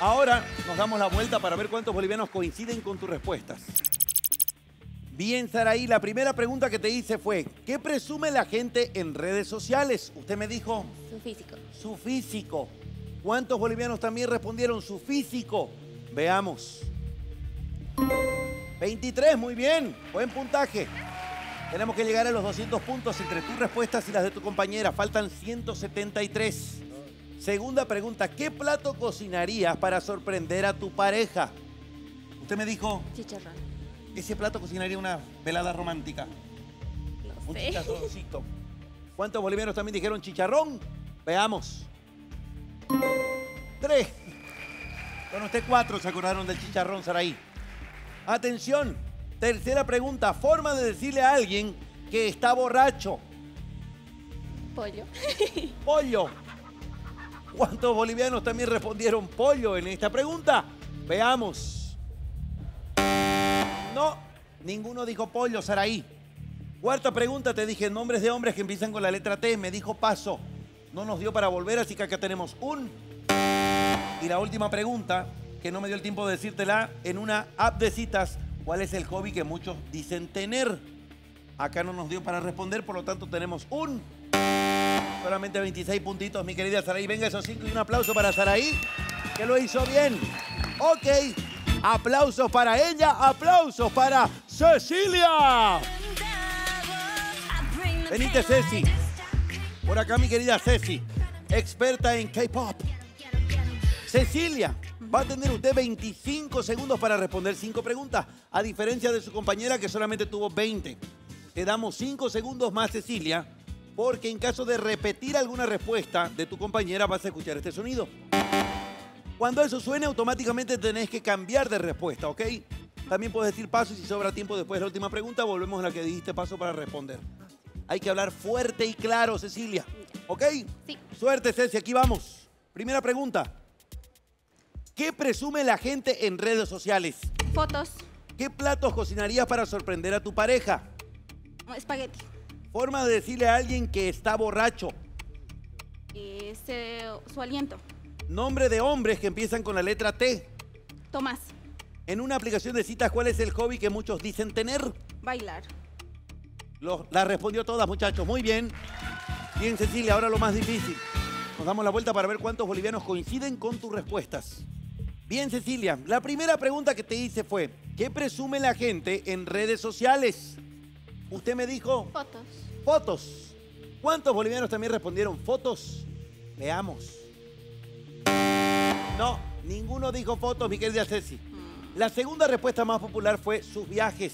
Ahora nos damos la vuelta para ver cuántos bolivianos coinciden con tus respuestas. Bien, Saraí, la primera pregunta que te hice fue ¿qué presume la gente en redes sociales? Usted me dijo... Su físico. Su físico. ¿Cuántos bolivianos también respondieron su físico? Veamos. veintitrés, muy bien. Buen puntaje. Tenemos que llegar a los doscientos puntos entre tus respuestas y las de tu compañera. Faltan ciento setenta y tres. Segunda pregunta, ¿qué plato cocinarías para sorprender a tu pareja? Usted me dijo... Chicharrón. Ese plato cocinaría una velada romántica. No sé. Un chicharroncito. ¿Cuántos bolivianos también dijeron chicharrón? Veamos. Tres. Bueno, usted cuatro se acordaron del chicharrón, Saraí. Atención. Tercera pregunta. Forma de decirle a alguien que está borracho. Pollo. Pollo. ¿Cuántos bolivianos también respondieron pollo en esta pregunta? Veamos. No, ninguno dijo pollo, Saraí. Cuarta pregunta, te dije nombres de hombres que empiezan con la letra T. Me dijo paso. No nos dio para volver, así que acá tenemos un... Y la última pregunta, que no me dio el tiempo de decírtela, en una app de citas, ¿cuál es el hobby que muchos dicen tener? Acá no nos dio para responder, por lo tanto tenemos un... Solamente veintiséis puntitos, mi querida Saraí. Venga, esos cinco y un aplauso para Saraí, que lo hizo bien. Ok. Aplausos para ella, aplausos para Cecilia. Venite, Ceci. Por acá, mi querida Ceci, experta en K-pop. Cecilia, va a tener usted veinticinco segundos para responder cinco preguntas, a diferencia de su compañera que solamente tuvo veinte. Te damos cinco segundos más, Cecilia, porque en caso de repetir alguna respuesta de tu compañera vas a escuchar este sonido. Cuando eso suene, automáticamente tenés que cambiar de respuesta, ¿ok? También puedes decir paso y si sobra tiempo después de la última pregunta, volvemos a la que dijiste paso para responder. Hay que hablar fuerte y claro, Cecilia. ¿Ok? Sí. Suerte, Ceci. Aquí vamos. Primera pregunta. ¿Qué presume la gente en redes sociales? Fotos. ¿Qué platos cocinarías para sorprender a tu pareja? Espagueti. Forma de decirle a alguien que está borracho. Este, su aliento. Nombre de hombres que empiezan con la letra T. Tomás. En una aplicación de citas, ¿cuál es el hobby que muchos dicen tener? Bailar. Lo, la respondió todas, muchachos. Muy bien. Bien, Cecilia, ahora lo más difícil. Nos damos la vuelta para ver cuántos bolivianos coinciden con tus respuestas. Bien, Cecilia, la primera pregunta que te hice fue ¿qué presume la gente en redes sociales? Usted me dijo... Fotos. Fotos. ¿Cuántos bolivianos también respondieron fotos? Veamos. No, ninguno dijo fotos, mi querida Ceci. Mm. La segunda respuesta más popular fue sus viajes.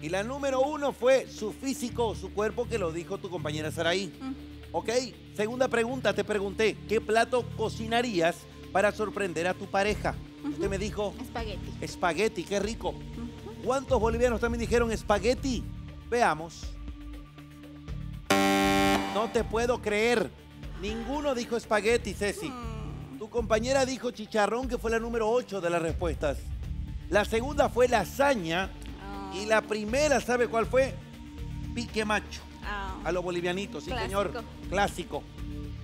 Y la número uno fue su físico o su cuerpo, que lo dijo tu compañera Saraí. Mm. ¿Ok? Segunda pregunta, te pregunté, ¿qué plato cocinarías para sorprender a tu pareja? Uh-huh. Usted me dijo... Espagueti. Espagueti, qué rico. Uh-huh. ¿Cuántos bolivianos también dijeron espagueti? Veamos. No te puedo creer. Ninguno dijo espagueti, Ceci. Mm. Tu compañera dijo chicharrón, que fue la número ocho de las respuestas. La segunda fue lasaña. Oh. Y la primera, ¿sabe cuál fue? Pique macho. Oh. A los bolivianitos, sí, Clásico. Señor. Clásico.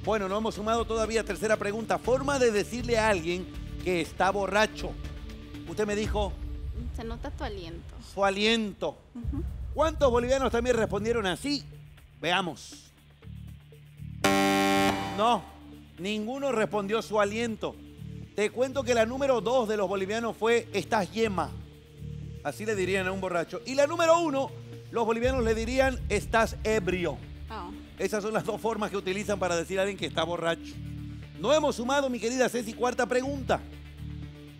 Bueno, no hemos sumado todavía. Tercera pregunta. Forma de decirle a alguien que está borracho. Usted me dijo... Se nota tu aliento. Su aliento. Uh-huh. ¿Cuántos bolivianos también respondieron así? Veamos. No, ninguno respondió su aliento. Te cuento que la número dos de los bolivianos fue estás yema. Así le dirían a un borracho. Y la número uno, los bolivianos le dirían estás ebrio. Oh. Esas son las dos formas que utilizan para decir a alguien que está borracho. No hemos sumado, mi querida Ceci, cuarta pregunta.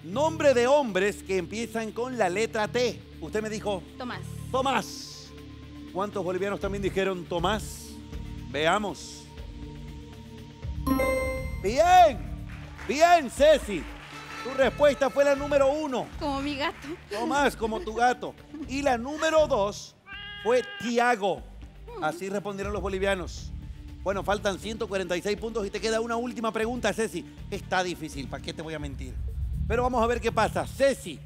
Nombre de hombres que empiezan con la letra T. Usted me dijo... Tomás. Tomás. ¿Cuántos bolivianos también dijeron Tomás? Veamos. Bien, bien, Ceci. Tu respuesta fue la número uno. Como mi gato. Tomás, como tu gato. Y la número dos fue Tiago. Así respondieron los bolivianos. Bueno, faltan ciento cuarenta y seis puntos y te queda una última pregunta, Ceci. Está difícil, ¿para qué te voy a mentir? Pero vamos a ver qué pasa. Ceci,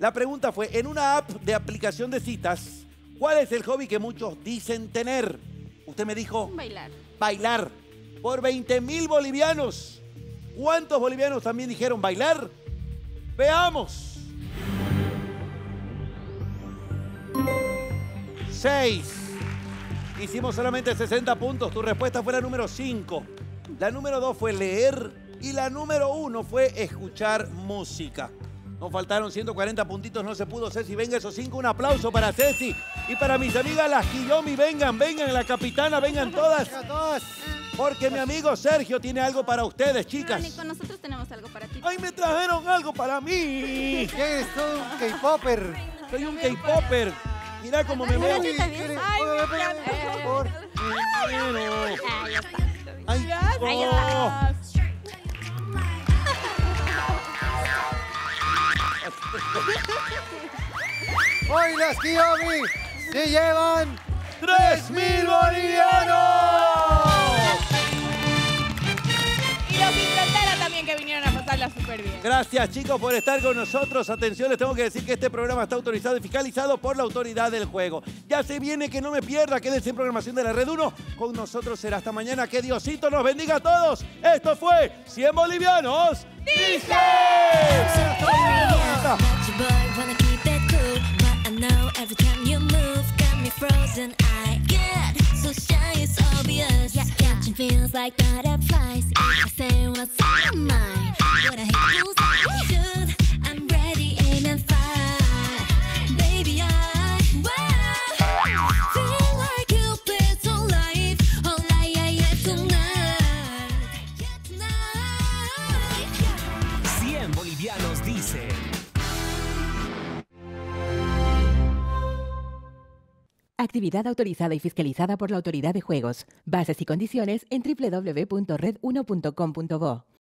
la pregunta fue, en una app de aplicación de citas, ¿cuál es el hobby que muchos dicen tener? Usted me dijo... Bailar. Bailar. Por veinte mil bolivianos. ¿Cuántos bolivianos también dijeron bailar? Veamos. Seis. Hicimos solamente sesenta puntos. Tu respuesta fue la número cinco. La número dos fue leer y la número uno fue escuchar música. Nos faltaron ciento cuarenta puntitos. No se pudo, Ceci. Venga esos cinco. Un aplauso para Ceci y para mis amigas las Kiyomi. Vengan, vengan, la capitana, vengan todas. Porque mi amigo Sergio tiene algo para ustedes, chicas. Ronico, nosotros tenemos algo para ti. ¡Ay, me trajeron algo para mí! ¿Qué es un K-popper? Soy un K-popper. Mirá cómo me veo. ¡Ay, hoy las Kiyomi se llevan tres mil bolivianos! Y los Quintana también, que vinieron a pasarla súper bien. Gracias, chicos, por estar con nosotros. Atención, les tengo que decir que este programa está autorizado y fiscalizado por la autoridad del juego. Ya se viene, que no me pierda, quédense en programación de la Red Uno. Con nosotros será hasta mañana. Que Diosito nos bendiga a todos. Esto fue cien Bolivianos Dicen. Boy, wanna keep it cool, but I know every time you move got me frozen. I get so shy, it's obvious. Yeah, catching feels like butterflies. I say what's on my mind when I hit those shoes. I'm ready, aim and fire, baby. I wow, feel like you played all life, all I have tonight. Yeah, tonight. cien Bolivianos dicen. Actividad autorizada y fiscalizada por la Autoridad de Juegos. Bases y condiciones en doble u doble u doble u punto red uno punto com punto bo.